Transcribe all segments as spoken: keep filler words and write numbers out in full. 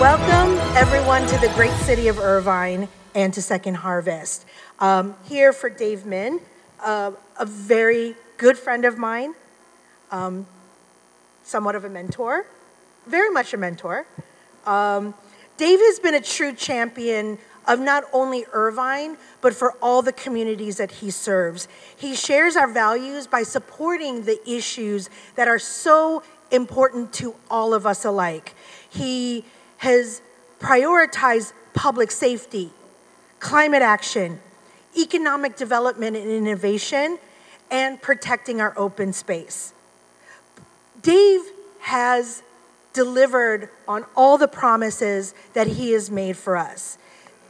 Welcome everyone to the great city of Irvine and to Second Harvest. Um, here for Dave Min, uh, a very good friend of mine, um, somewhat of a mentor, very much a mentor. Um, Dave has been a true champion of not only Irvine, but for all the communities that he serves. He shares our values by supporting the issues that are so important to all of us alike. He has prioritized public safety, climate action, economic development and innovation, and protecting our open space. Dave has delivered on all the promises that he has made for us.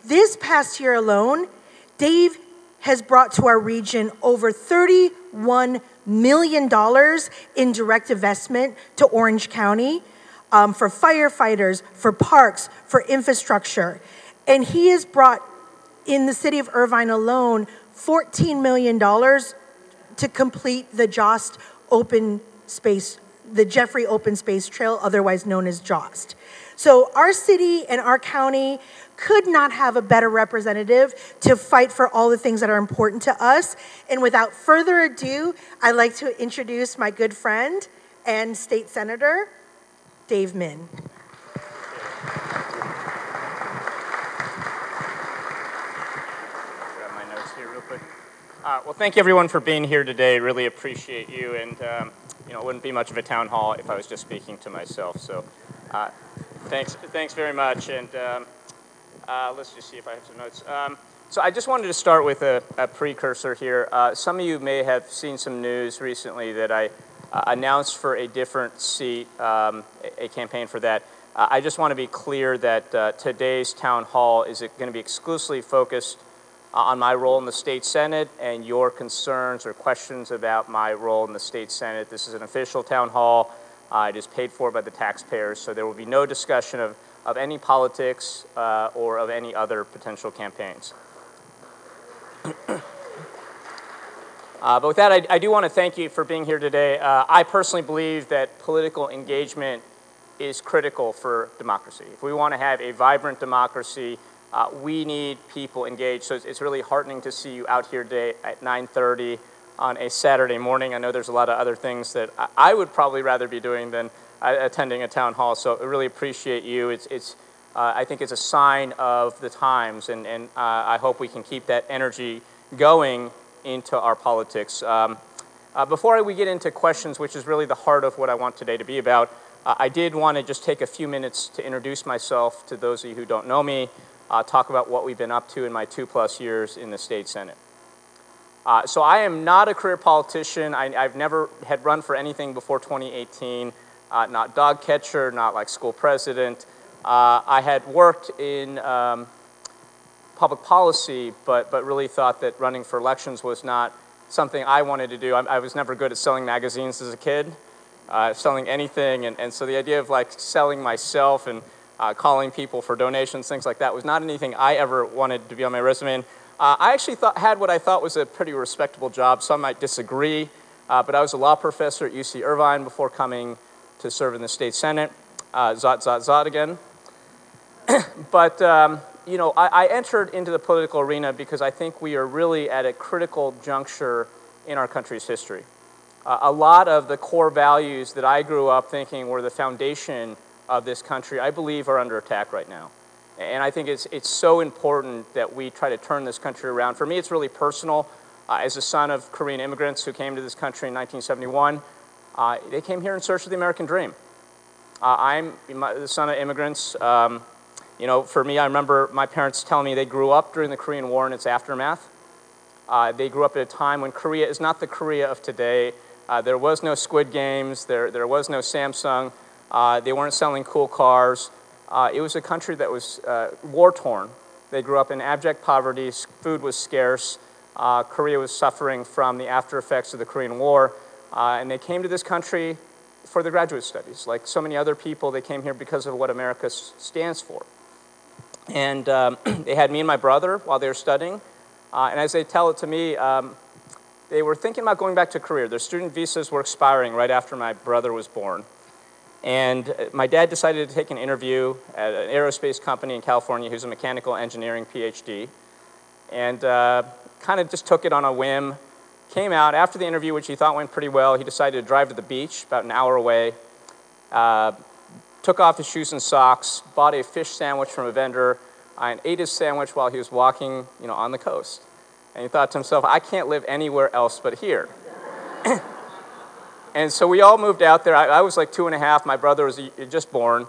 This past year alone, Dave has brought to our region over thirty-one million dollars in direct investment to Orange County um, for firefighters, for parks, for infrastructure. And he has brought in the city of Irvine alone fourteen million dollars to complete the JOST open space, the Jeffrey Open Space Trail, otherwise known as JOST. So our city and our county could not have a better representative to fight for all the things that are important to us. And without further ado, I'd like to introduce my good friend and state senator, Dave Min. Grab my notes here real quick. Uh, well, thank you everyone for being here today. Really appreciate you. And um, you know, it wouldn't be much of a town hall if I was just speaking to myself. So uh, thanks, thanks very much. And um, Uh, let's just see if I have some notes. Um, so I just wanted to start with a, a precursor here. Uh, some of you may have seen some news recently that I uh, announced for a different seat, um, a, a campaign for that. Uh, I just want to be clear that uh, today's town hall is going to be exclusively focused uh, on my role in the state senate and your concerns or questions about my role in the state senate. This is an official town hall. Uh, it is paid for by the taxpayers, so there will be no discussion of of any politics uh, or of any other potential campaigns. uh, but with that, I, I do want to thank you for being here today. Uh, I personally believe that political engagement is critical for democracy. If we want to have a vibrant democracy, uh, we need people engaged. So it's, it's really heartening to see you out here today at nine thirty on a Saturday morning. I know there's a lot of other things that I, I would probably rather be doing than attending a town hall, so I really appreciate you. It's, it's uh, I think it's a sign of the times, and, and uh, I hope we can keep that energy going into our politics. Um, uh, before we get into questions, which is really the heart of what I want today to be about, uh, I did want to just take a few minutes to introduce myself to those of you who don't know me, uh, talk about what we've been up to in my two plus years in the state senate. Uh, so I am not a career politician. I, I've never had run for anything before twenty eighteen. Uh, not dog catcher, not like school president. Uh, I had worked in um, public policy, but, but really thought that running for elections was not something I wanted to do. I, I was never good at selling magazines as a kid, uh, selling anything. And, and so the idea of like selling myself and uh, calling people for donations, things like that, was not anything I ever wanted to be on my resume. And, uh, I actually thought, had what I thought was a pretty respectable job. Some might disagree, uh, but I was a law professor at U C Irvine before coming to serve in the state senate, uh, zot, zot, zot again. But, um, you know, I, I entered into the political arena because I think we are really at a critical juncture in our country's history. Uh, a lot of the core values that I grew up thinking were the foundation of this country, I believe, are under attack right now. And I think it's, it's so important that we try to turn this country around. For me, it's really personal. Uh, as a son of Korean immigrants who came to this country in nineteen seventy-one, Uh, they came here in search of the American dream. Uh, I'm the son of immigrants. Um, you know, for me, I remember my parents telling me they grew up during the Korean War and its aftermath. Uh, they grew up at a time when Korea is not the Korea of today. Uh, there was no Squid Games. There, there was no Samsung. Uh, they weren't selling cool cars. Uh, it was a country that was uh, war-torn. They grew up in abject poverty. Food was scarce. Uh, Korea was suffering from the after effects of the Korean War. Uh, and they came to this country for their graduate studies. Like so many other people, they came here because of what America stands for. And um, they had me and my brother while they were studying. Uh, and as they tell it to me, um, they were thinking about going back to Korea. Their student visas were expiring right after my brother was born. And my dad decided to take an interview at an aerospace company in California who's a mechanical engineering PhD, and uh, kind of just took it on a whim. Came out after the interview, which he thought went pretty well. He decided to drive to the beach about an hour away, uh, took off his shoes and socks, bought a fish sandwich from a vendor, and ate his sandwich while he was walking, you know, on the coast. And he thought to himself, I can't live anywhere else but here. And so we all moved out there. I, I was like two and a half. My brother was just born.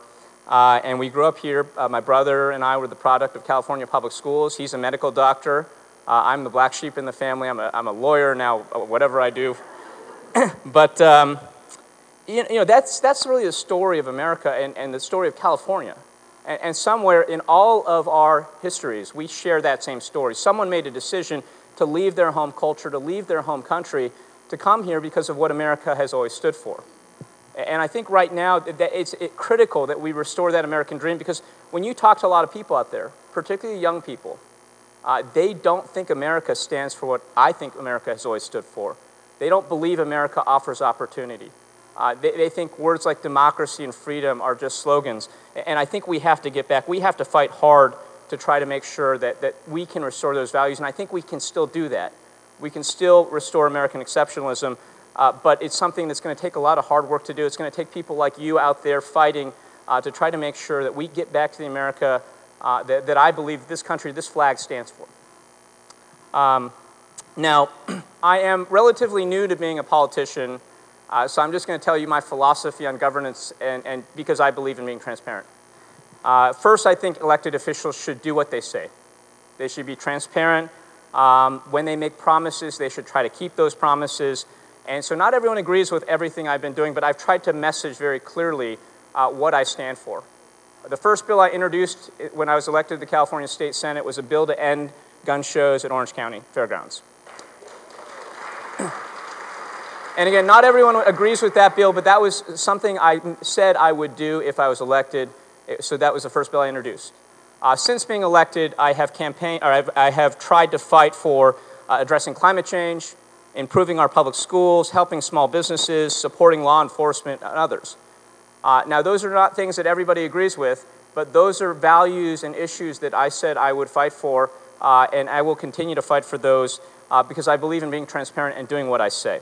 Uh, and we grew up here. Uh, my brother and I were the product of California public schools. He's a medical doctor. Uh, I'm the black sheep in the family. I'm a, I'm a lawyer now, whatever I do. But um, you, you know, that's, that's really the story of America and, and the story of California. And, and somewhere in all of our histories, we share that same story. Someone made a decision to leave their home culture, to leave their home country, to come here because of what America has always stood for. And I think right now that it's critical that we restore that American dream, because when you talk to a lot of people out there, particularly young people, Uh, they don't think America stands for what I think America has always stood for. They don't believe America offers opportunity. Uh, they, they think words like democracy and freedom are just slogans. And I think we have to get back. We have to fight hard to try to make sure that, that we can restore those values. And I think we can still do that. We can still restore American exceptionalism. Uh, but it's something that's going to take a lot of hard work to do. It's going to take people like you out there fighting uh, to try to make sure that we get back to the America Uh, that, that I believe this country, this flag stands for. Um, now, I am relatively new to being a politician, uh, so I'm just going to tell you my philosophy on governance, and, and because I believe in being transparent. Uh, first, I think elected officials should do what they say. They should be transparent. Um, when they make promises, they should try to keep those promises. And so not everyone agrees with everything I've been doing, but I've tried to message very clearly uh, what I stand for. The first bill I introduced when I was elected to the California State Senate was a bill to end gun shows at Orange County Fairgrounds. And again, not everyone agrees with that bill, but that was something I said I would do if I was elected, so that was the first bill I introduced. Uh, since being elected, I have, campaigned, or I've, I have tried to fight for uh, addressing climate change, improving our public schools, helping small businesses, supporting law enforcement and others. Uh, now, those are not things that everybody agrees with, but those are values and issues that I said I would fight for, uh, and I will continue to fight for those uh, because I believe in being transparent and doing what I say.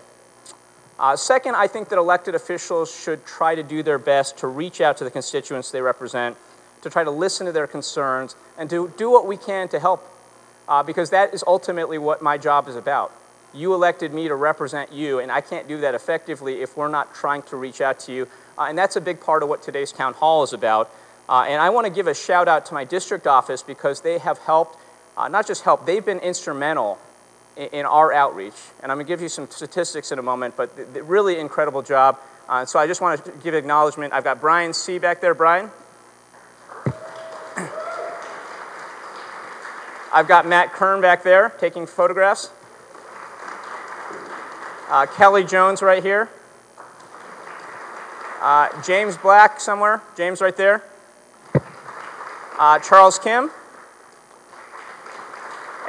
Uh, second, I think that elected officials should try to do their best to reach out to the constituents they represent, to try to listen to their concerns, and to do what we can to help, uh, because that is ultimately what my job is about. You elected me to represent you, and I can't do that effectively if we're not trying to reach out to you. Uh, and that's a big part of what today's town hall is about. Uh, and I want to give a shout out to my district office because they have helped, uh, not just helped, they've been instrumental in, in our outreach. And I'm going to give you some statistics in a moment, but the, the really incredible job. Uh, so I just want to give acknowledgement. I've got Brian C back there, Brian. I've got Matt Kern back there taking photographs. Uh, Kelly Jones right here. Uh, James Black somewhere. James right there. Uh, Charles Kim.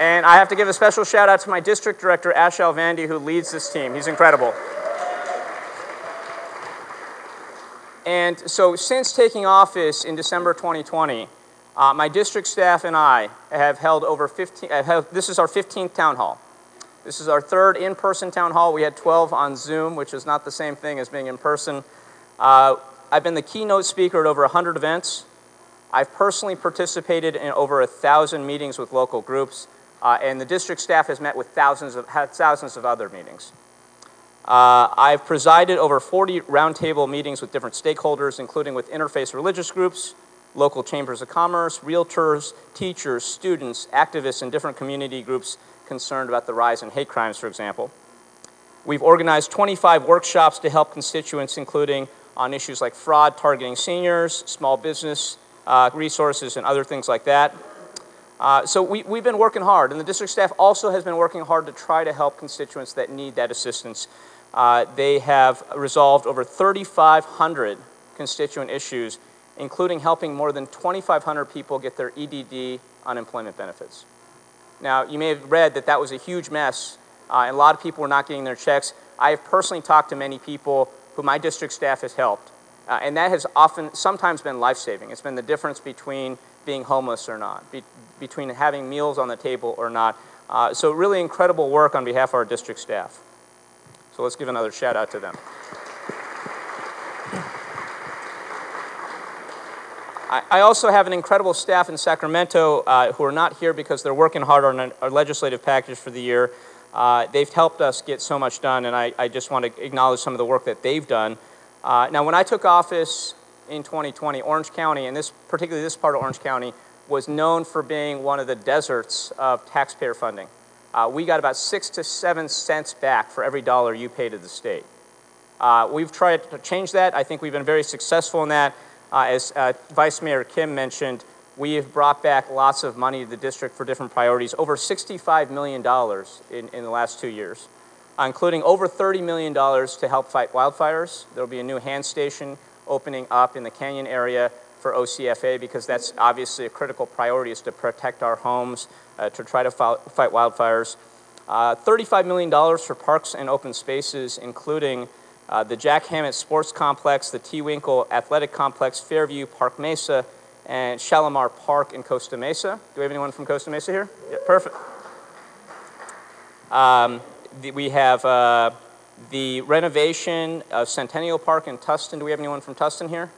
And I have to give a special shout out to my district director, Ashel Vandy, who leads this team. He's incredible. And so since taking office in December twenty twenty, uh, my district staff and I have held over fifteen, have, this is our fifteenth town hall. This is our third in-person town hall. We had twelve on Zoom, which is not the same thing as being in person. Uh, I've been the keynote speaker at over one hundred events. I've personally participated in over one thousand meetings with local groups, uh, and the district staff has met with thousands of, thousands of other meetings. Uh, I've presided over forty roundtable meetings with different stakeholders, including with interfaith religious groups, local chambers of commerce, realtors, teachers, students, activists, and different community groups concerned about the rise in hate crimes, for example. We've organized twenty-five workshops to help constituents, including on issues like fraud, targeting seniors, small business uh, resources, and other things like that. Uh, so we, we've been working hard, and the district staff also has been working hard to try to help constituents that need that assistance. Uh, they have resolved over three thousand five hundred constituent issues, including helping more than twenty-five hundred people get their E D D unemployment benefits. Now, you may have read that that was a huge mess, uh, and a lot of people were not getting their checks. I have personally talked to many people who my district staff has helped, Uh, and that has often, sometimes been life-saving. It's been the difference between being homeless or not, be, between having meals on the table or not. Uh, so really incredible work on behalf of our district staff. So let's give another shout out to them. I, I also have an incredible staff in Sacramento uh, who are not here because they're working hard on an, our legislative package for the year. Uh, they've helped us get so much done, and I, I just want to acknowledge some of the work that they've done. Uh, now, when I took office in twenty twenty, Orange County, and this, particularly this part of Orange County, was known for being one of the deserts of taxpayer funding. Uh, we got about six to seven cents back for every dollar you pay to the state. Uh, we've tried to change that. I think we've been very successful in that. Uh, as uh, Vice Mayor Kim mentioned, we have brought back lots of money to the district for different priorities, over sixty-five million dollars in, in the last two years. Including over thirty million dollars to help fight wildfires. There'll be a new hand station opening up in the Canyon area for O C F A because that's obviously a critical priority, is to protect our homes, uh, to try to fight wildfires. Uh, thirty-five million dollars for parks and open spaces, including uh, the Jack Hammett Sports Complex, the T-Winkle Athletic Complex, Fairview, Park Mesa, and Shalimar Park in Costa Mesa. Do we have anyone from Costa Mesa here? Yeah, perfect. Um, We have uh, the renovation of Centennial Park in Tustin. Do we have anyone from Tustin here?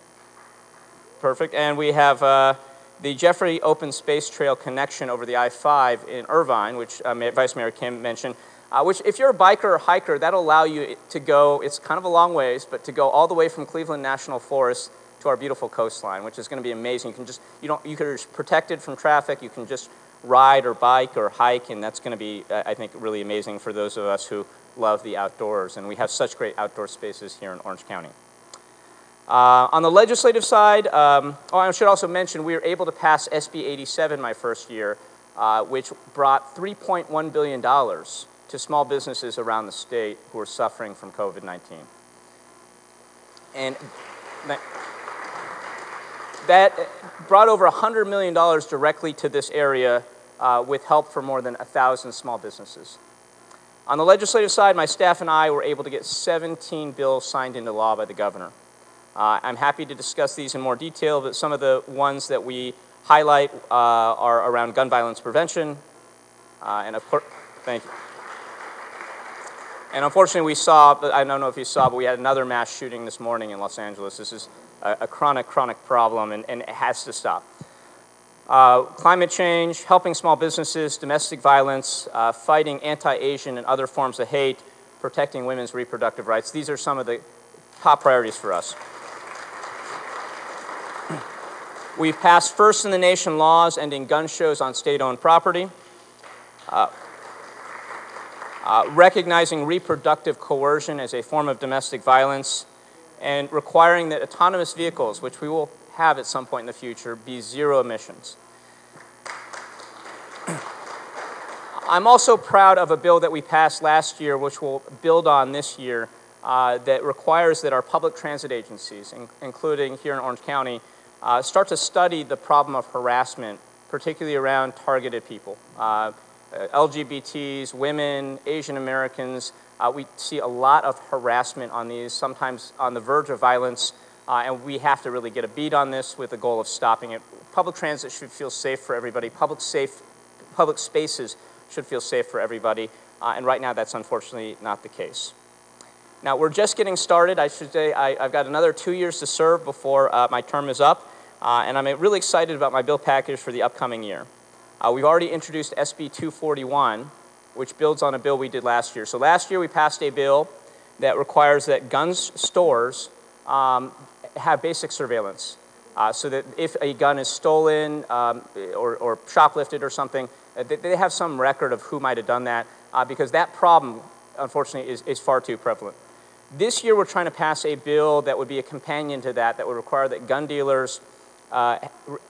Perfect. And we have uh, the Jeffrey Open Space Trail connection over the I five in Irvine, which uh, Vice Mayor Kim mentioned, uh, which if you're a biker or hiker, that'll allow you to go, it's kind of a long ways, but to go all the way from Cleveland National Forest to our beautiful coastline, which is going to be amazing. You can just, you don't, you're protected from traffic. You can just ride or bike or hike, and that's going to be, uh, I think, really amazing for those of us who love the outdoors, and we have such great outdoor spaces here in Orange County. Uh, on the legislative side, um, oh, I should also mention we were able to pass S B eighty-seven my first year, uh, which brought three point one billion dollars to small businesses around the state who are suffering from COVID nineteen. And that, that brought over one hundred million dollars directly to this area uh, with help for more than one thousand small businesses. On the legislative side, my staff and I were able to get seventeen bills signed into law by the governor. Uh, I'm happy to discuss these in more detail, but some of the ones that we highlight uh, are around gun violence prevention. Uh, and of course, thank you. And unfortunately, we saw, I don't know if you saw, but we had another mass shooting this morning in Los Angeles. This is a, a chronic, chronic problem, and, and it has to stop. Uh, climate change, helping small businesses, domestic violence, uh, fighting anti-Asian and other forms of hate, protecting women's reproductive rights. These are some of the top priorities for us. We've passed first in the nation laws ending gun shows on state-owned property, uh, uh, recognizing reproductive coercion as a form of domestic violence, and requiring that autonomous vehicles, which we will have at some point in the future, be zero emissions. I'm also proud of a bill that we passed last year, which we'll build on this year, uh, that requires that our public transit agencies, in including here in Orange County, uh, start to study the problem of harassment, particularly around targeted people. Uh, L G B Ts, women, Asian Americans. Uh, we see a lot of harassment on these, sometimes on the verge of violence, uh, and we have to really get a beat on this with the goal of stopping it. Public transit should feel safe for everybody. Public, safe, public spaces should feel safe for everybody, uh, and right now that's unfortunately not the case. Now, we're just getting started. I should say I, I've got another two years to serve before uh, my term is up, uh, and I'm really excited about my bill package for the upcoming year. Uh, we've already introduced S B two forty-one, which builds on a bill we did last year. So last year we passed a bill that requires that gun stores um, have basic surveillance, uh, so that if a gun is stolen um, or, or shoplifted or something, they have some record of who might have done that, uh, because that problem, unfortunately, is, is far too prevalent. This year we're trying to pass a bill that would be a companion to that, that would require that gun dealers uh,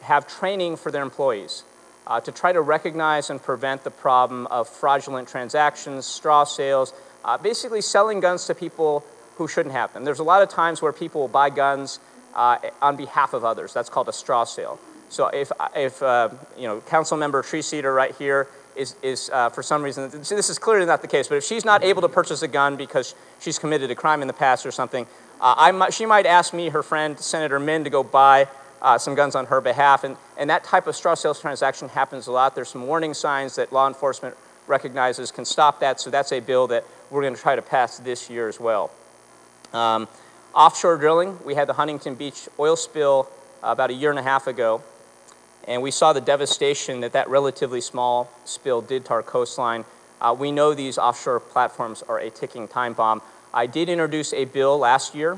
have training for their employees. Uh, to try to recognize and prevent the problem of fraudulent transactions, straw sales, uh, basically selling guns to people who shouldn't have them. There's a lot of times where people will buy guns uh, on behalf of others. That's called a straw sale. So if, if uh, you know, Council Member Treseder right here is, is uh, for some reason, this is clearly not the case, but if she's not able to purchase a gun because she's committed a crime in the past or something, Uh, I, she might ask me, her friend, Senator Min, to go buy uh, some guns on her behalf. And, and that type of straw sales transaction happens a lot. There's some warning signs that law enforcement recognizes can stop that. So that's a bill that we're going to try to pass this year as well. Um, offshore drilling, we had the Huntington Beach oil spill uh, about a year and a half ago. And we saw the devastation that that relatively small spill did to our coastline. Uh, we know these offshore platforms are a ticking time bomb. I did introduce a bill last year.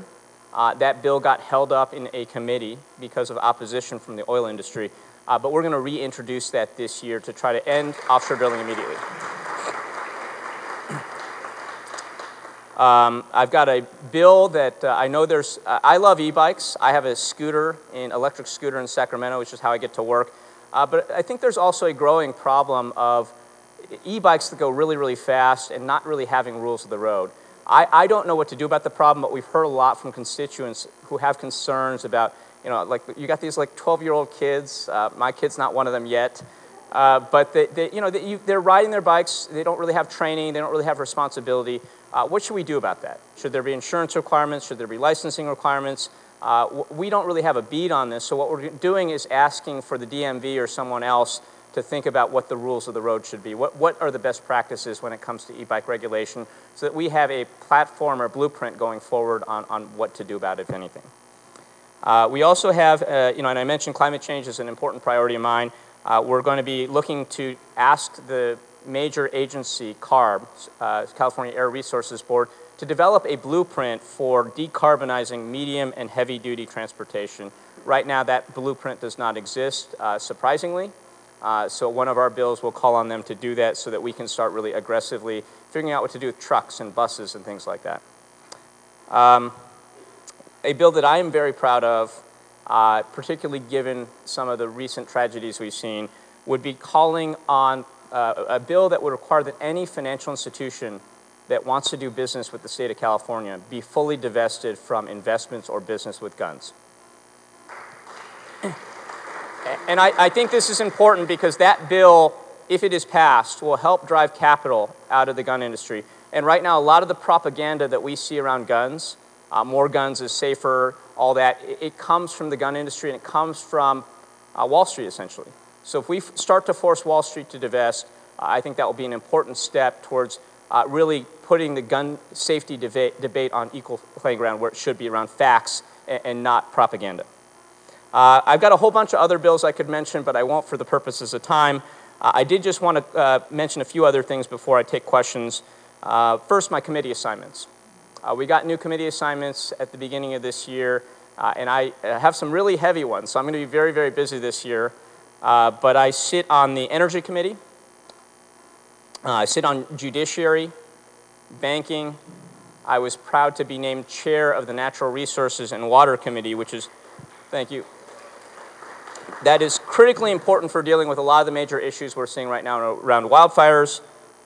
Uh, that bill got held up in a committee because of opposition from the oil industry. Uh, but we're going to reintroduce that this year to try to end offshore drilling immediately. Um, I've got a bill that uh, I know there's, uh, I love e-bikes. I have a scooter, an electric scooter in Sacramento, which is how I get to work. Uh, but I think there's also a growing problem of e-bikes that go really, really fast and not really having rules of the road. I, I don't know what to do about the problem, but we've heard a lot from constituents who have concerns about, you know, like you got these like twelve-year-old kids. Uh, my kid's not one of them yet. Uh, but they, they, you know, they, you, they're riding their bikes. They don't really have training. They don't really have responsibility. Uh, what should we do about that? Should there be insurance requirements? Should there be licensing requirements? Uh, we don't really have a bead on this. So what we're doing is asking for the D M V or someone else to think about what the rules of the road should be. What, what are the best practices when it comes to e-bike regulation so that we have a platform or blueprint going forward on, on what to do about it, if anything. Uh, we also have, uh, you know, and I mentioned climate change is an important priority of mine. Uh, we're going to be looking to ask the major agency, CARB, uh, California Air Resources Board, to develop a blueprint for decarbonizing medium and heavy duty transportation. Right now that blueprint does not exist, uh, surprisingly. Uh, so one of our bills will call on them to do that so that we can start really aggressively figuring out what to do with trucks and buses and things like that. Um, a bill that I am very proud of, uh, particularly given some of the recent tragedies we've seen, would be calling on uh, a bill that would require that any financial institution that wants to do business with the state of California be fully divested from investments or business with guns. And I, I think this is important because that bill, if it is passed, will help drive capital out of the gun industry. And right now, a lot of the propaganda that we see around guns, uh, more guns is safer, all that, it, it comes from the gun industry and it comes from uh, Wall Street, essentially. So if we f start to force Wall Street to divest, uh, I think that will be an important step towards uh, really putting the gun safety deba debate on equal playing ground where it should be, around facts and, and not propaganda. Uh, I've got a whole bunch of other bills I could mention, but I won't for the purposes of time. Uh, I did just want to uh, mention a few other things before I take questions. Uh, first, my committee assignments. Uh, we got new committee assignments at the beginning of this year, uh, and I have some really heavy ones, so I'm going to be very, very busy this year. Uh, but I sit on the Energy Committee. Uh, I sit on Judiciary, Banking. I was proud to be named chair of the Natural Resources and Water Committee, which is, thank you. That is critically important for dealing with a lot of the major issues we're seeing right now around wildfires,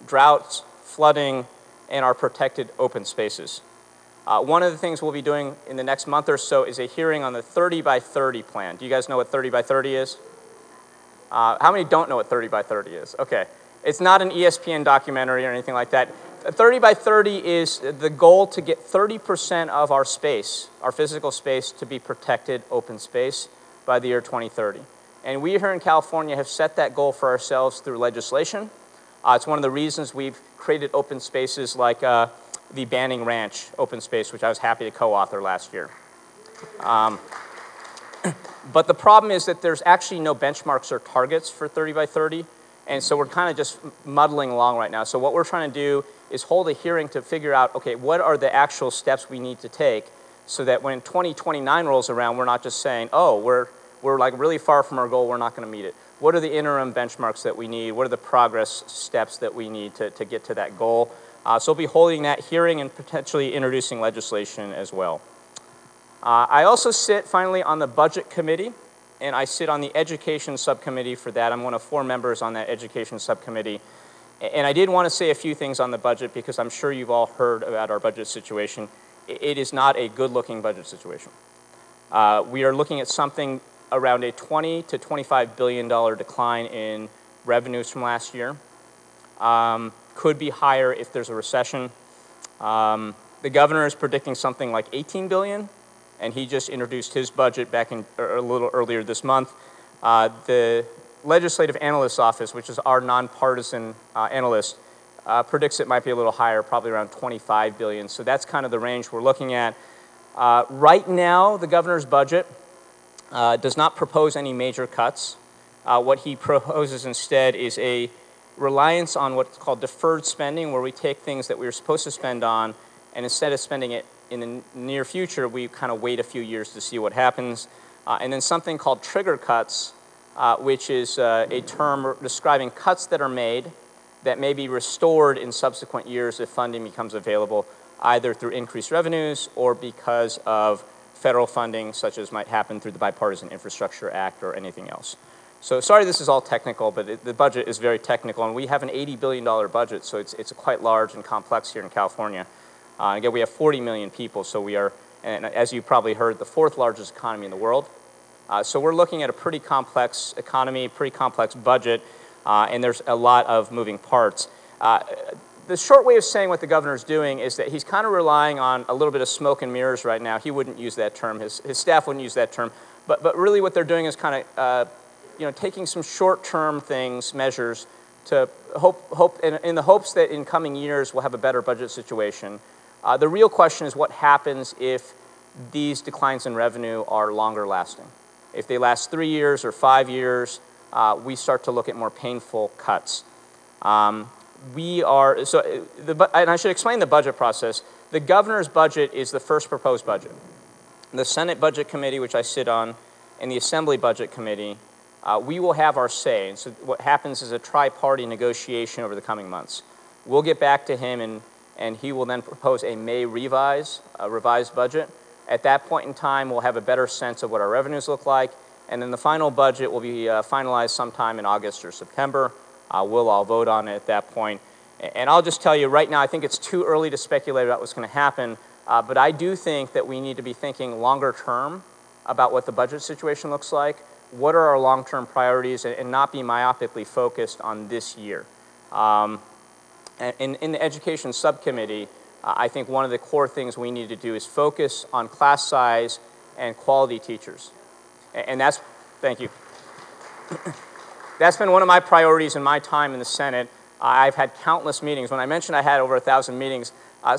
droughts, flooding, and our protected open spaces. Uh, one of the things we'll be doing in the next month or so is a hearing on the thirty by thirty plan. Do you guys know what thirty by thirty is? Uh, how many don't know what thirty by thirty is? Okay. It's not an E S P N documentary or anything like that. thirty by thirty is the goal to get thirty percent of our space, our physical space, to be protected open space by the year twenty thirty. And we here in California have set that goal for ourselves through legislation. Uh, it's one of the reasons we've created open spaces like uh, the Banning Ranch open space, which I was happy to co-author last year. Um, but the problem is that there's actually no benchmarks or targets for thirty by thirty, and so we're kind of just muddling along right now. So what we're trying to do is hold a hearing to figure out, okay, what are the actual steps we need to take so that when twenty twenty-nine rolls around, we're not just saying, oh, we're, we're like really far from our goal, we're not gonna meet it. What are the interim benchmarks that we need? What are the progress steps that we need to, to get to that goal? Uh, so we'll be holding that hearing and potentially introducing legislation as well. Uh, I also sit finally on the budget committee, and I sit on the education subcommittee for that. I'm one of four members on that education subcommittee. And I did want to say a few things on the budget because I'm sure you've all heard about our budget situation. It is not a good-looking budget situation. Uh, we are looking at something around a twenty to twenty-five billion dollar decline in revenues from last year. Um, could be higher if there's a recession. Um, The governor is predicting something like eighteen billion dollars, and he just introduced his budget back in, or a little earlier this month. Uh, the Legislative Analyst's Office, which is our nonpartisan uh, analyst, uh, predicts it might be a little higher, probably around twenty-five billion dollars. So that's kind of the range we're looking at. Uh, right now, the governor's budget uh, does not propose any major cuts. Uh, what he proposes instead is a reliance on what's called deferred spending, where we take things that we were supposed to spend on, and instead of spending it in the near future, we kind of wait a few years to see what happens. Uh, and then something called trigger cuts, uh, which is uh, a term describing cuts that are made that may be restored in subsequent years if funding becomes available, either through increased revenues or because of federal funding, such as might happen through the Bipartisan Infrastructure Act or anything else. So sorry this is all technical, but it, the budget is very technical, and we have an eighty billion dollar budget, so it's, it's quite large and complex here in California. Uh, again, we have forty million people, so we are, and as you probably heard, the fourth largest economy in the world. Uh, so we're looking at a pretty complex economy, pretty complex budget, uh, and there's a lot of moving parts. Uh, the short way of saying what the governor's doing is that he's kind of relying on a little bit of smoke and mirrors right now. He wouldn't use that term. His, his staff wouldn't use that term. But, but really what they're doing is kind of uh, you know, taking some short-term things, measures, to hope, hope in, in the hopes that in coming years we'll have a better budget situation. Uh, the real question is what happens if these declines in revenue are longer lasting. If they last three years or five years, uh, we start to look at more painful cuts. Um, we are, so, the, and I should explain the budget process. The governor's budget is the first proposed budget. The Senate Budget Committee, which I sit on, and the Assembly Budget Committee, uh, we will have our say. And so what happens is a tri-party negotiation over the coming months. We'll get back to him and and he will then propose a May revise, a revised budget. At that point in time, we'll have a better sense of what our revenues look like, and then the final budget will be uh, finalized sometime in August or September. Uh, we'll all vote on it at that point. And I'll just tell you right now, I think it's too early to speculate about what's gonna happen, uh, but I do think that we need to be thinking longer term about what the budget situation looks like, what are our long-term priorities, and, and not be myopically focused on this year. Um, In, in the education subcommittee, uh, I think one of the core things we need to do is focus on class size and quality teachers. And, and that's, thank you. That's been one of my priorities in my time in the Senate. Uh, I've had countless meetings. When I mentioned I had over a thousand meetings, uh,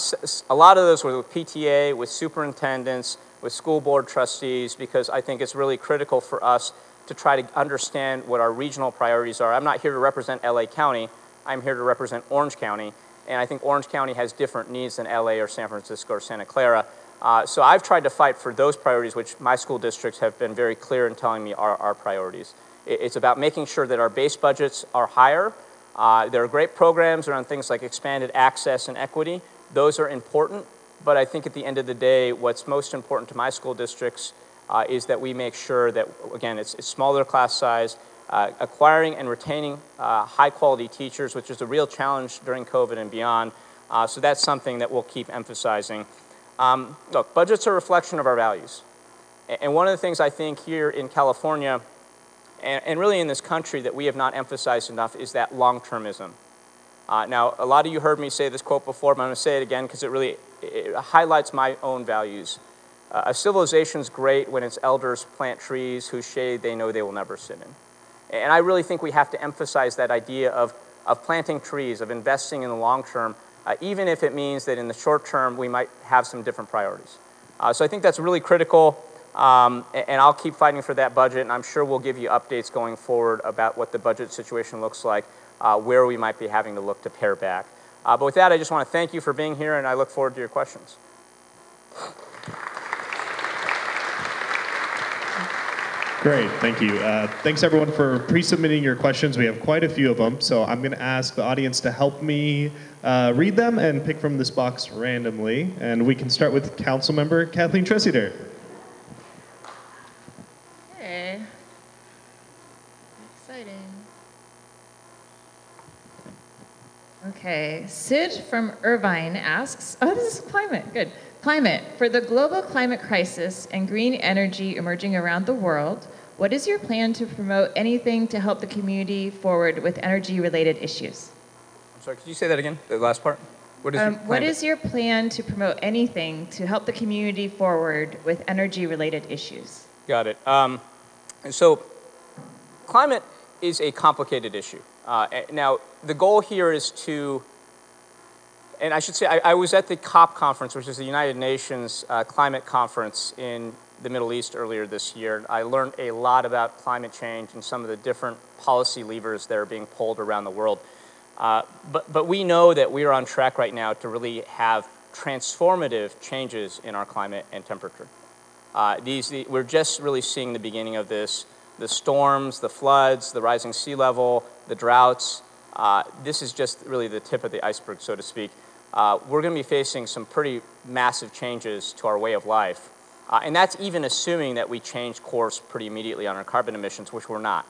a lot of those were with P T A, with superintendents, with school board trustees, because I think it's really critical for us to try to understand what our regional priorities are. I'm not here to represent L A County. I'm here to represent Orange County, and I think Orange County has different needs than L A or San Francisco or Santa Clara. Uh, so I've tried to fight for those priorities, which my school districts have been very clear in telling me are our priorities. It's about making sure that our base budgets are higher. Uh, there are great programs around things like expanded access and equity. Those are important, but I think at the end of the day, what's most important to my school districts uh, is that we make sure that, again, it's, it's smaller class size, Uh, acquiring and retaining uh, high-quality teachers, which is a real challenge during COVID and beyond. Uh, so that's something that we'll keep emphasizing. Um, look, budgets are a reflection of our values. And one of the things I think here in California, and, and really in this country, that we have not emphasized enough is that long-termism. Uh, now, a lot of you heard me say this quote before, but I'm going to say it again because it really it highlights my own values. Uh, a civilization's great when its elders plant trees whose shade they know they will never sit in. And I really think we have to emphasize that idea of, of planting trees, of investing in the long term, uh, even if it means that in the short term we might have some different priorities. Uh, so I think that's really critical, um, and I'll keep fighting for that budget, and I'm sure we'll give you updates going forward about what the budget situation looks like, uh, where we might be having to look to pare back. Uh, but with that, I just want to thank you for being here, and I look forward to your questions. Great, thank you. Uh, thanks everyone for pre-submitting your questions. We have quite a few of them, so I'm gonna ask the audience to help me uh, read them and pick from this box randomly. And we can start with Council Member Kathleen Treseder. Hey, exciting. Okay, Sid from Irvine asks, oh, this is climate, good. Climate. For the global climate crisis and green energy emerging around the world, what is your plan to promote anything to help the community forward with energy-related issues? I'm sorry, could you say that again, the last part? What is, um, your, plan what is your plan to promote anything to help the community forward with energy-related issues? Got it. Um, so climate is a complicated issue. Uh, now, the goal here is to, and I should say, I, I was at the COP conference, which is the United Nations uh, climate conference in the Middle East earlier this year. I learned a lot about climate change and some of the different policy levers that are being pulled around the world. Uh, but, but we know that we are on track right now to really have transformative changes in our climate and temperature. Uh, these, the, we're just really seeing the beginning of this. The storms, the floods, the rising sea level, the droughts. Uh, this is just really the tip of the iceberg, so to speak. Uh, we're going to be facing some pretty massive changes to our way of life. Uh, and that's even assuming that we change course pretty immediately on our carbon emissions, which we're not.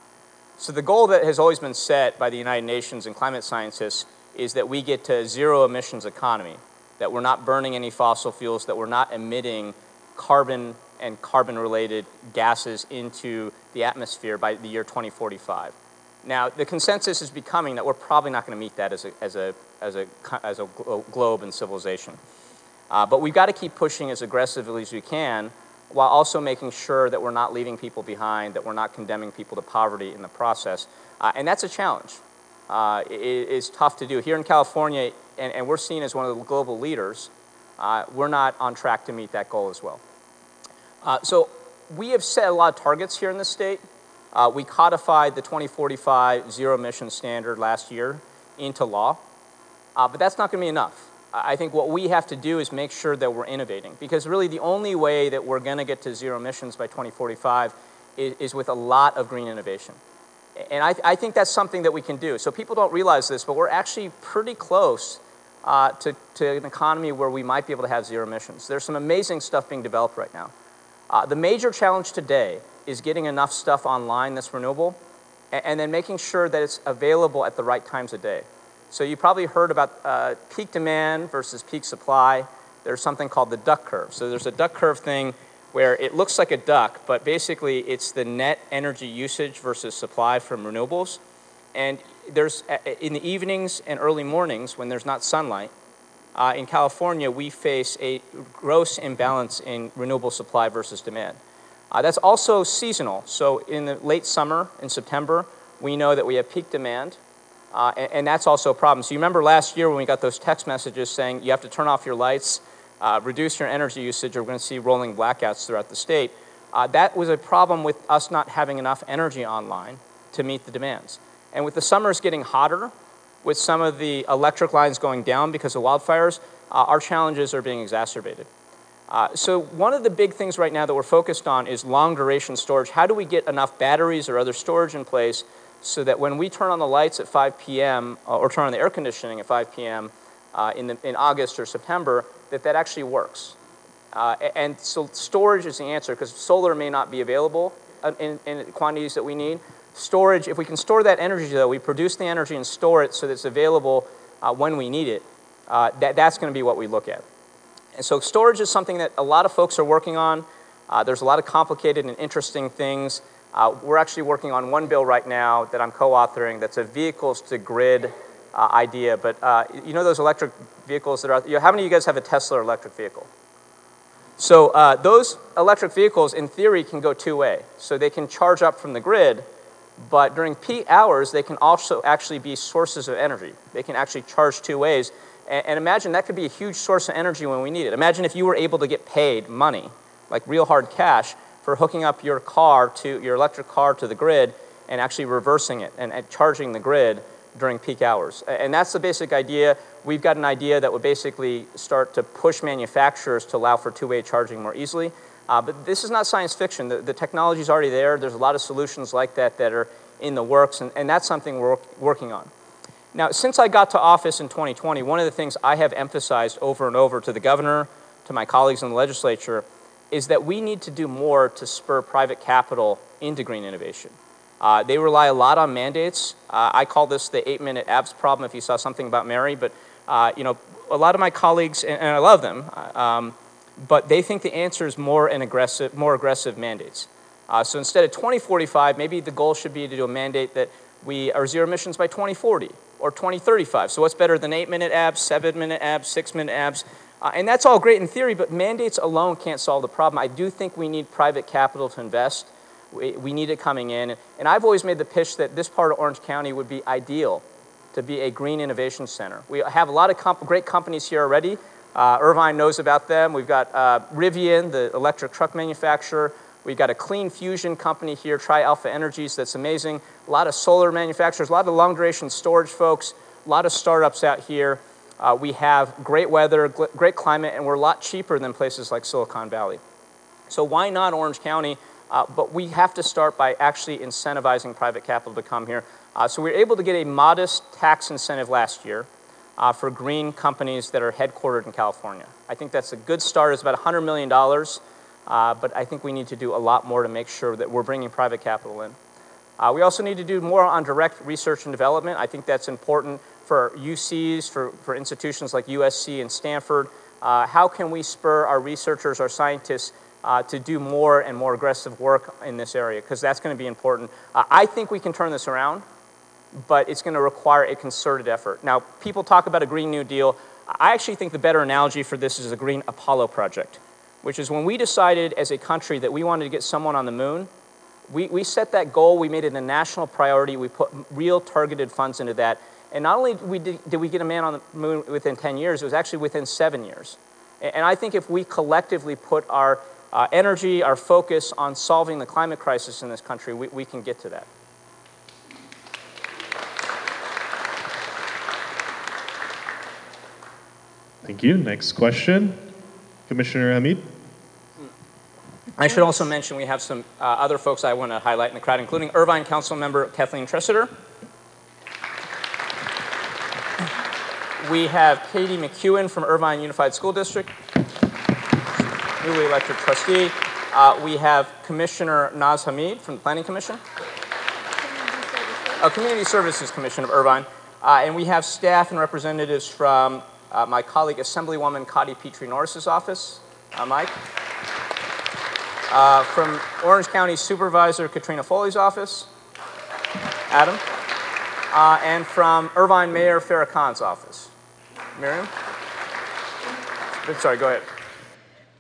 So the goal that has always been set by the United Nations and climate scientists is that we get to zero emissions economy, that we're not burning any fossil fuels, that we're not emitting carbon and carbon-related gases into the atmosphere by the year twenty forty-five. Now, the consensus is becoming that we're probably not going to meet that as a, as a, as a, as a globe and civilization. Uh, but we've got to keep pushing as aggressively as we can, while also making sure that we're not leaving people behind, that we're not condemning people to poverty in the process. Uh, and that's a challenge. Uh, it is tough to do. Here in California, and, and we're seen as one of the global leaders, uh, we're not on track to meet that goal as well. Uh, so we have set a lot of targets here in the state. Uh, we codified the twenty forty-five zero emission standard last year into law, uh, but that's not going to be enough. I think what we have to do is make sure that we're innovating, because really the only way that we're going to get to zero emissions by twenty forty-five is, is with a lot of green innovation. And I, th I think that's something that we can do. So people don't realize this, but we're actually pretty close uh, to, to an economy where we might be able to have zero emissions. There's some amazing stuff being developed right now. Uh, the major challenge today is getting enough stuff online that's renewable, and, and then making sure that it's available at the right times of day. So you probably heard about uh, peak demand versus peak supply. There's something called the duck curve. So there's a duck curve thing where it looks like a duck, but basically it's the net energy usage versus supply from renewables. And there's, in the evenings and early mornings when there's not sunlight, Uh, in California, we face a gross imbalance in renewable supply versus demand. Uh, that's also seasonal. So in the late summer, in September, we know that we have peak demand, uh, and, and that's also a problem. So you remember last year when we got those text messages saying you have to turn off your lights, uh, reduce your energy usage, or we're going to see rolling blackouts throughout the state. Uh, that was a problem with us not having enough energy online to meet the demands. And with the summers getting hotter, with some of the electric lines going down because of wildfires, uh, our challenges are being exacerbated. Uh, so one of the big things right now that we're focused on is long duration storage. How do we get enough batteries or other storage in place so that when we turn on the lights at five P M Uh, or turn on the air conditioning at five P M Uh, in, the, in August or September, that that actually works? Uh, and so storage is the answer, because solar may not be available in, in quantities that we need. Storage, if we can store that energy though, we produce the energy and store it so that it's available uh, when we need it, uh, that, that's going to be what we look at. And so storage is something that a lot of folks are working on. Uh, there's a lot of complicated and interesting things. Uh, we're actually working on one bill right now that I'm co-authoring that's a vehicles to grid uh, idea. But uh, you know those electric vehicles that are out there? How many of you guys have a Tesla electric vehicle? So uh, those electric vehicles in theory can go two-way. So they can charge up from the grid, but during peak hours, they can also actually be sources of energy. They can actually charge two ways. And, and imagine that could be a huge source of energy when we need it. Imagine if you were able to get paid money, like real hard cash, for hooking up your car to, your electric car to the grid and actually reversing it and, and charging the grid during peak hours. And that's the basic idea. We've got an idea that would basically start to push manufacturers to allow for two-way charging more easily. Uh, but this is not science fiction. The, the technology is already there. There's a lot of solutions like that that are in the works, and, and that's something we're working on. Now, since I got to office in twenty twenty, one of the things I have emphasized over and over to the governor, to my colleagues in the legislature, is that we need to do more to spur private capital into green innovation. Uh, they rely a lot on mandates. Uh, I call this the eight-minute abs problem, if you saw something about Mary. But, uh, you know, a lot of my colleagues, and, and I love them, um, but they think the answer is more and aggressive, more aggressive mandates. Uh, so instead of twenty forty-five, maybe the goal should be to do a mandate that we are zero emissions by twenty forty or twenty thirty-five. So what's better than eight-minute abs, seven-minute abs, six-minute abs? Uh, and that's all great in theory, but mandates alone can't solve the problem. I do think we need private capital to invest. We, we need it coming in. And I've always made the pitch that this part of Orange County would be ideal to be a green innovation center. We have a lot of comp great companies here already. Uh, Irvine knows about them. We've got uh, Rivian, the electric truck manufacturer. We've got a clean fusion company here, Tri-Alpha Energies, that's amazing. A lot of solar manufacturers, a lot of long-duration storage folks, a lot of startups out here. Uh, we have great weather, great climate, and we're a lot cheaper than places like Silicon Valley. So why not Orange County? Uh, but we have to start by actually incentivizing private capital to come here. Uh, so we were able to get a modest tax incentive last year uh, for green companies that are headquartered in California. I think that's a good start. It's about one hundred million dollars. Uh, but I think we need to do a lot more to make sure that we're bringing private capital in. Uh, we also need to do more on direct research and development. I think that's important for U Cs, for, for institutions like U S C and Stanford. Uh, how can we spur our researchers, our scientists, uh, to do more and more aggressive work in this area? Because that's going to be important. Uh, I think we can turn this around, but it's going to require a concerted effort. Now, people talk about a Green New Deal. I actually think the better analogy for this is a Green Apollo project, which is when we decided as a country that we wanted to get someone on the moon, we, we set that goal, we made it a national priority, we put real targeted funds into that. And not only did we, did, did we get a man on the moon within ten years, it was actually within seven years. And, and I think if we collectively put our uh, energy, our focus on solving the climate crisis in this country, we, we can get to that. Thank you. Next question. Commissioner Hamid? I should also mention we have some uh, other folks I want to highlight in the crowd, including Irvine Council member Kathleen Treseder. We have Katie McEwen from Irvine Unified School District, newly elected trustee. Uh, we have Commissioner Naz Hamid from the Planning Commission, a Community Services Commission of Irvine. Uh, and we have staff and representatives from Uh, my colleague, Assemblywoman Cottie Petrie-Norris's office, uh, Mike. Uh, from Orange County Supervisor Katrina Foley's office, Adam. Uh, and from Irvine Mayor Farah Khan's office, Miriam. Sorry, go ahead.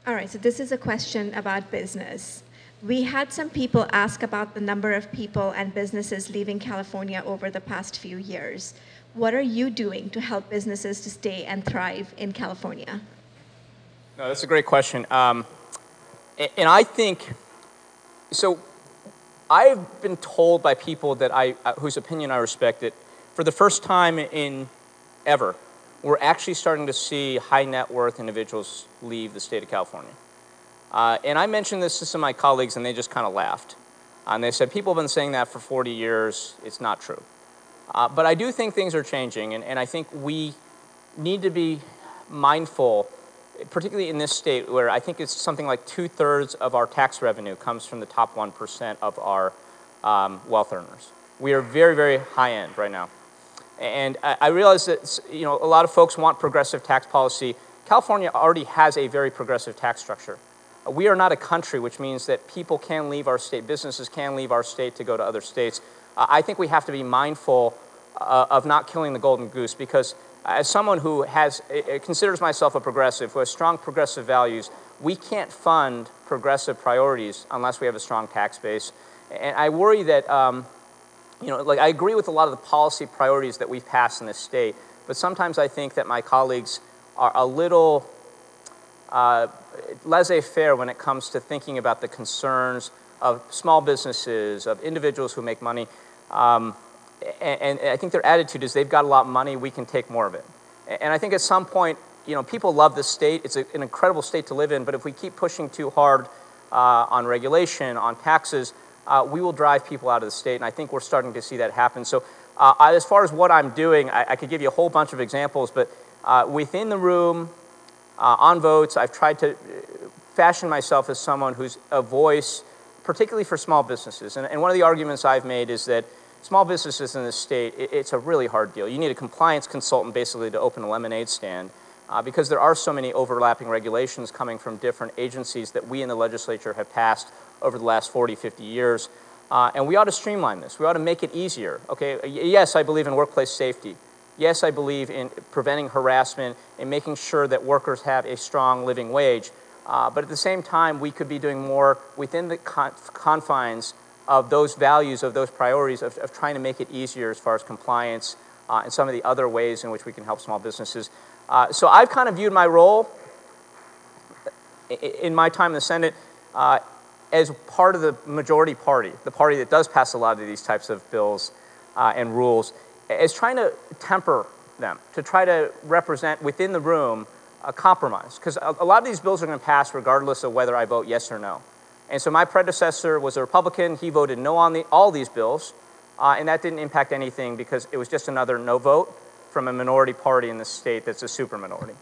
All right, so this is a question about business. We had some people ask about the number of people and businesses leaving California over the past few years. What are you doing to help businesses to stay and thrive in California? No, that's a great question. Um, and, and I think, so I've been told by people that I, uh, whose opinion I respect, that for the first time in ever, we're actually starting to see high net worth individuals leave the state of California. Uh, and I mentioned this to some of my colleagues and they just kind of laughed. And they said, people have been saying that for forty years, it's not true. Uh, but I do think things are changing, and, and I think we need to be mindful, particularly in this state where I think it's something like two-thirds of our tax revenue comes from the top one percent of our um, wealth earners. We are very, very high end right now. And I, I realize that you know, a lot of folks want progressive tax policy. California already has a very progressive tax structure. We are not a country, which means that people can leave our state, businesses can leave our state to go to other states. I think we have to be mindful uh, of not killing the golden goose, because as someone who has, uh, considers myself a progressive, who has strong progressive values, we can't fund progressive priorities unless we have a strong tax base. And I worry that, um, you know, like I agree with a lot of the policy priorities that we've passed in this state, but sometimes I think that my colleagues are a little uh, laissez-faire when it comes to thinking about the concerns of small businesses, of individuals who make money. Um, and, and I think their attitude is they've got a lot of money, we can take more of it. And I think at some point, you know, people love this state. It's a, an incredible state to live in, but if we keep pushing too hard uh, on regulation, on taxes, uh, we will drive people out of the state, and I think we're starting to see that happen. So uh, I, as far as what I'm doing, I, I could give you a whole bunch of examples, but uh, within the room, uh, on votes, I've tried to fashion myself as someone who's a voice, particularly for small businesses. And, and one of the arguments I've made is that small businesses in this state, it, it's a really hard deal. You need a compliance consultant basically to open a lemonade stand. uh, because there are so many overlapping regulations coming from different agencies that we in the legislature have passed over the last forty, fifty years. Uh, and we ought to streamline this. We ought to make it easier. Okay, yes, I believe in workplace safety. Yes, I believe in preventing harassment and making sure that workers have a strong living wage. Uh, but at the same time, we could be doing more within the conf confines of those values, of those priorities, of, of trying to make it easier as far as compliance uh, and some of the other ways in which we can help small businesses. Uh, so I've kind of viewed my role in my time in the Senate uh, as part of the majority party, the party that does pass a lot of these types of bills uh, and rules, as trying to temper them, to try to represent within the room a compromise. Because a, a lot of these bills are going to pass regardless of whether I vote yes or no. And so my predecessor was a Republican. He voted no on the, all these bills, uh, and that didn't impact anything because it was just another no vote from a minority party in the state that's a super minority.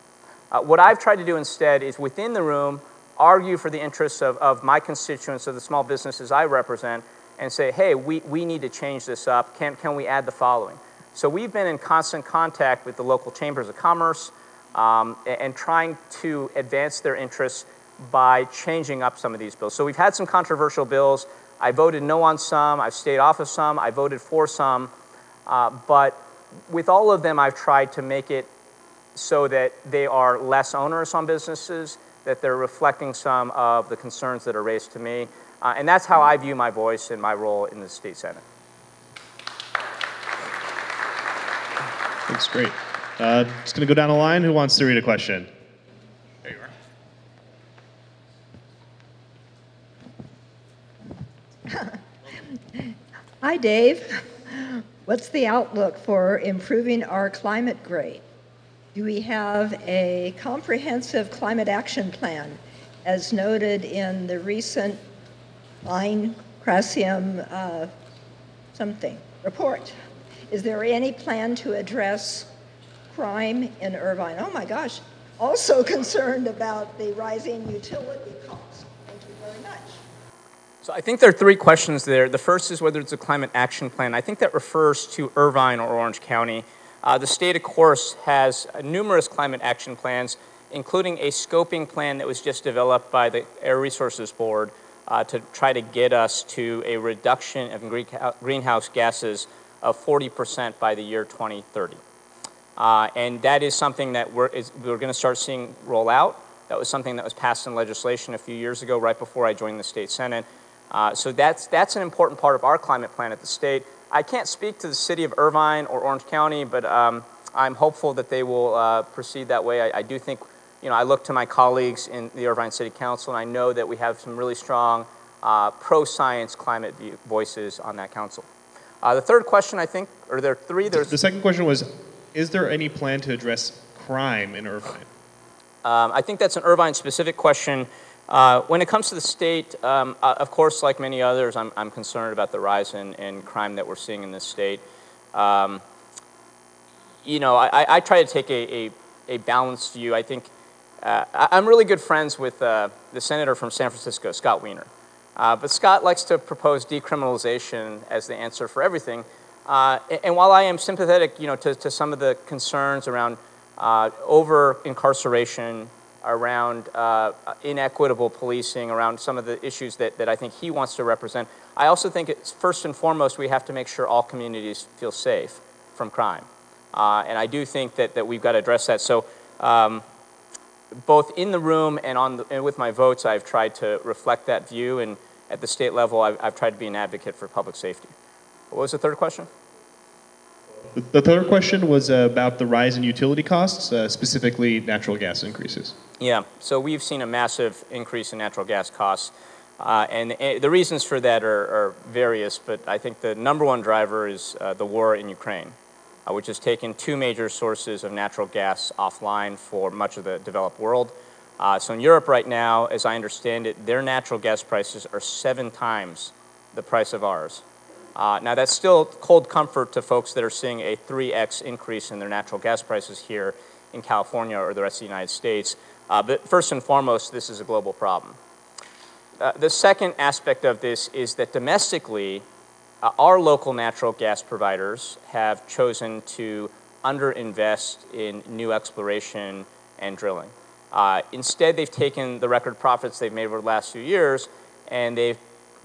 Uh, what I've tried to do instead is within the room argue for the interests of, of my constituents, of the small businesses I represent, and say, hey, we, we need to change this up. Can, can we add the following? So we've been in constant contact with the local chambers of commerce um, and, and trying to advance their interests by changing up some of these bills. So we've had some controversial bills. I voted no on some, I've stayed off of some, I voted for some, uh, but with all of them I've tried to make it so that they are less onerous on businesses, that they're reflecting some of the concerns that are raised to me, uh, and that's how I view my voice and my role in the state Senate. That's great. Uh, just gonna go down the line, who wants to read a question? Hi, Dave. What's the outlook for improving our climate grade? Do we have a comprehensive climate action plan, as noted in the recent Lind-Krasium uh, something report? Is there any plan to address crime in Irvine? Oh my gosh! Also concerned about the rising utility costs. Thank you very much. So I think there are three questions there. The first is whether it's a climate action plan. I think that refers to Irvine or Orange County. Uh, the state, of course, has numerous climate action plans, including a scoping plan that was just developed by the Air Resources Board uh, to try to get us to a reduction of greenhouse gases of forty percent by the year twenty thirty. Uh, and that is something that we're, is, we're going to start seeing roll out. That was something that was passed in legislation a few years ago, right before I joined the state Senate. Uh, so that's, that's an important part of our climate plan at the state. I can't speak to the city of Irvine or Orange County, but um, I'm hopeful that they will uh, proceed that way. I, I do think, you know, I look to my colleagues in the Irvine City Council, and I know that we have some really strong uh, pro-science climate view voices on that council. Uh, the third question, I think, or there are three. There's the second question was, is there any plan to address crime in Irvine? Um, I think that's an Irvine-specific question. Uh, when it comes to the state, um, uh, of course, like many others, I'm, I'm concerned about the rise in, in crime that we're seeing in this state. Um, you know, I, I try to take a, a, a balanced view. I think uh, I'm really good friends with uh, the senator from San Francisco, Scott Weiner. Uh, but Scott likes to propose decriminalization as the answer for everything. Uh, and, and while I am sympathetic, you know, to, to some of the concerns around uh, over-incarceration, around uh, inequitable policing, around some of the issues that, that I think he wants to represent. I also think it's first and foremost we have to make sure all communities feel safe from crime. Uh, and I do think that, that we've got to address that. So um, both in the room and, on the, and with my votes, I've tried to reflect that view. And at the state level, I've, I've tried to be an advocate for public safety. What was the third question? The third question was about the rise in utility costs, uh, specifically natural gas increases. Yeah, so we've seen a massive increase in natural gas costs. Uh, and, and the reasons for that are, are various, but I think the number one driver is uh, the war in Ukraine, uh, which has taken two major sources of natural gas offline for much of the developed world. Uh, so in Europe right now, as I understand it, their natural gas prices are seven times the price of ours. Uh, now, that's still cold comfort to folks that are seeing a three X increase in their natural gas prices here in California or the rest of the United States. Uh, but first and foremost, this is a global problem. Uh, the second aspect of this is that domestically, uh, our local natural gas providers have chosen to underinvest in new exploration and drilling. Uh, instead, they've taken the record profits they've made over the last few years, and they've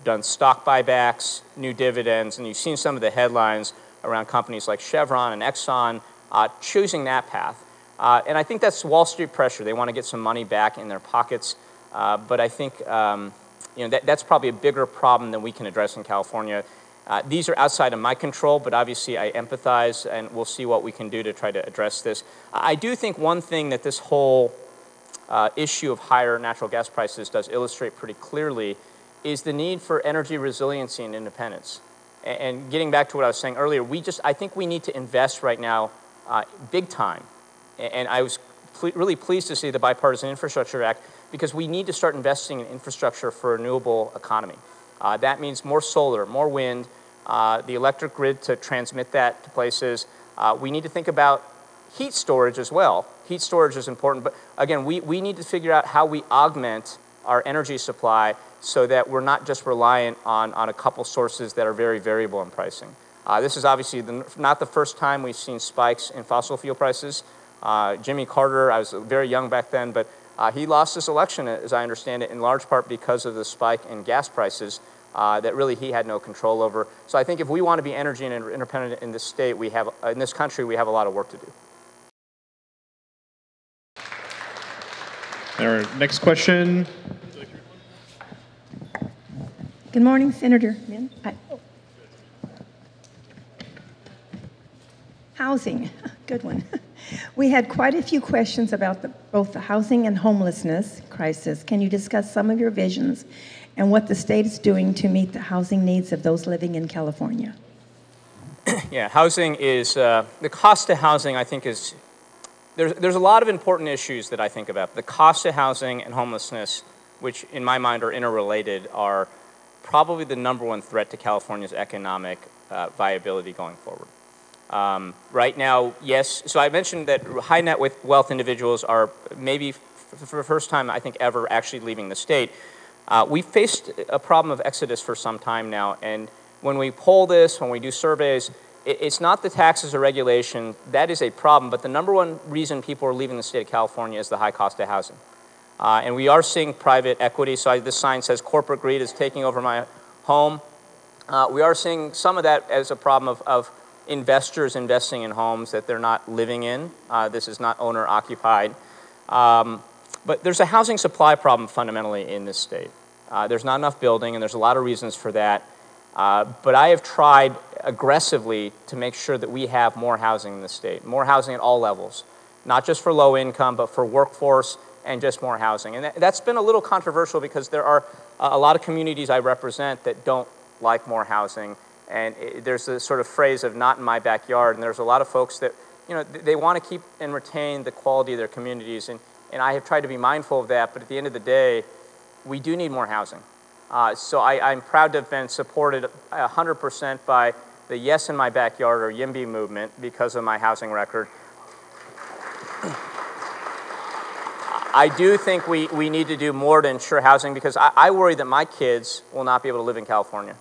done stock buybacks, new dividends, and you've seen some of the headlines around companies like Chevron and Exxon uh, choosing that path. Uh, and I think that's Wall Street pressure. They want to get some money back in their pockets. Uh, but I think um, you know, that, that's probably a bigger problem than we can address in California. Uh, these are outside of my control, but obviously I empathize, and we'll see what we can do to try to address this. I do think one thing that this whole uh, issue of higher natural gas prices does illustrate pretty clearly is the need for energy resiliency and independence. And, and getting back to what I was saying earlier, we just, I think we need to invest right now uh, big time. And, and I was ple- really pleased to see the Bipartisan Infrastructure Act, because we need to start investing in infrastructure for a renewable economy. Uh, that means more solar, more wind, uh, the electric grid to transmit that to places. Uh, we need to think about heat storage as well. Heat storage is important, but again, we, we need to figure out how we augment our energy supply so that we're not just reliant on, on a couple sources that are very variable in pricing. Uh, this is obviously the, not the first time we've seen spikes in fossil fuel prices. Uh, Jimmy Carter, I was very young back then, but Uh, he lost this election, as I understand it, in large part because of the spike in gas prices uh, that really he had no control over. So I think if we want to be energy and independent in this state, we have, in this country, we have a lot of work to do. Our next question. Good morning, Senator Min. Hi. Housing, good one. We had quite a few questions about the, both the housing and homelessness crisis. Can you discuss some of your visions and what the state is doing to meet the housing needs of those living in California? Yeah, housing is, uh, the cost of housing I think is, there's, there's a lot of important issues that I think about. The cost of housing and homelessness, which in my mind are interrelated, are probably the number one threat to California's economic uh, viability going forward. Um, right now, yes, so I mentioned that high net wealth individuals are maybe for the first time I think ever actually leaving the state. Uh, we've faced a problem of exodus for some time now, and when we poll this, when we do surveys, it, it's not the taxes or regulation, that is a problem, but the number one reason people are leaving the state of California is the high cost of housing. Uh, and we are seeing private equity, so I, this sign says corporate greed is taking over my home. Uh, we are seeing some of that as a problem of, of investors investing in homes that they're not living in. Uh, this is not owner-occupied. Um, but there's a housing supply problem fundamentally in this state. Uh, there's not enough building, and there's a lot of reasons for that. Uh, but I have tried aggressively to make sure that we have more housing in the state, more housing at all levels, not just for low income, but for workforce and just more housing. And that, that's been a little controversial because there are a lot of communities I represent that don't like more housing. And it, there's this sort of phrase of not in my backyard, and there's a lot of folks that, you know, th they want to keep and retain the quality of their communities, and, and I have tried to be mindful of that, but at the end of the day, we do need more housing. Uh, so I, I'm proud to have been supported one hundred percent by the Yes in My Backyard or YIMBY movement because of my housing record. I do think we, we need to do more to ensure housing, because I, I worry that my kids will not be able to live in California.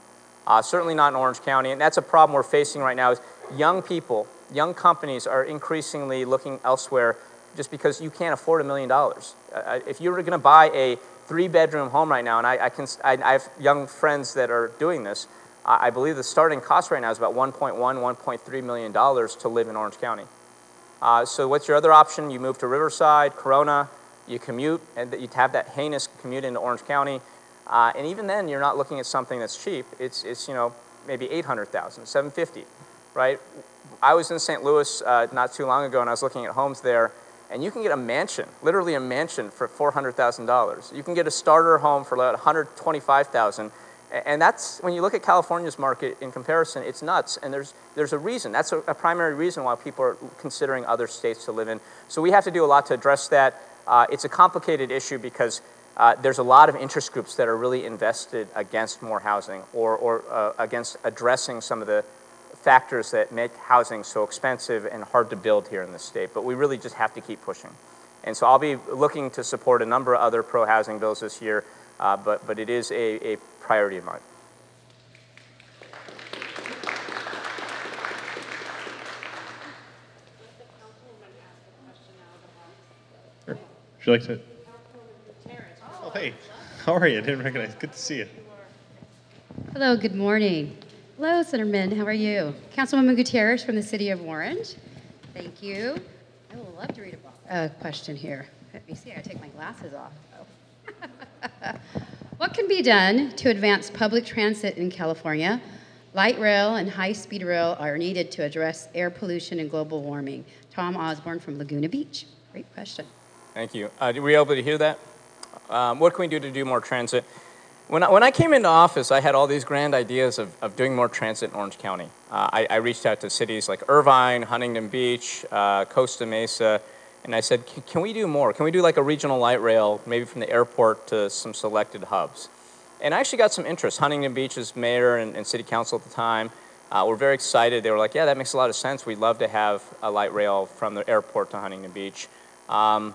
Uh, certainly not in Orange County, and that's a problem we're facing right now is young people, young companies are increasingly looking elsewhere just because you can't afford a million dollars. Uh, if you were going to buy a three-bedroom home right now, and I, I, can, I, I have young friends that are doing this, uh, I believe the starting cost right now is about one point one, one point three million dollars to live in Orange County. Uh, so what's your other option? You move to Riverside, Corona, you commute, and you have that heinous commute into Orange County. Uh, and even then, you're not looking at something that's cheap. It's, it's you know, maybe eight hundred thousand, seven fifty, right? I was in Saint Louis uh, not too long ago, and I was looking at homes there, and you can get a mansion, literally a mansion, for four hundred thousand dollars. You can get a starter home for about one hundred twenty-five thousand dollars, and that's, when you look at California's market in comparison, it's nuts, and there's, there's a reason. That's a, a primary reason why people are considering other states to live in. So we have to do a lot to address that. Uh, it's a complicated issue because Uh, there's a lot of interest groups that are really invested against more housing or, or uh, against addressing some of the factors that make housing so expensive and hard to build here in the state. But we really just have to keep pushing. And so I'll be looking to support a number of other pro-housing bills this year, uh, but, but it is a, a priority of mine. Would you like to? Oh, hey. How are you? I didn't recognize. Good to see you. Hello, good morning. Hello, Senator Min. How are you? Councilwoman Gutierrez from the City of Orange. Thank you. I would love to read a uh, question here. Let me see. I take my glasses off. Oh. What can be done to advance public transit in California? Light rail and high-speed rail are needed to address air pollution and global warming. Tom Osborne from Laguna Beach. Great question. Thank you. Uh, were you able to hear that? Um, what can we do to do more transit? When I, when I came into office, I had all these grand ideas of, of doing more transit in Orange County. Uh, I, I reached out to cities like Irvine, Huntington Beach, uh, Costa Mesa, and I said, can we do more? Can we do like a regional light rail, maybe from the airport to some selected hubs? And I actually got some interest. Huntington Beach's mayor and, and city council at the time uh, were very excited. They were like, yeah, that makes a lot of sense. We'd love to have a light rail from the airport to Huntington Beach. Um,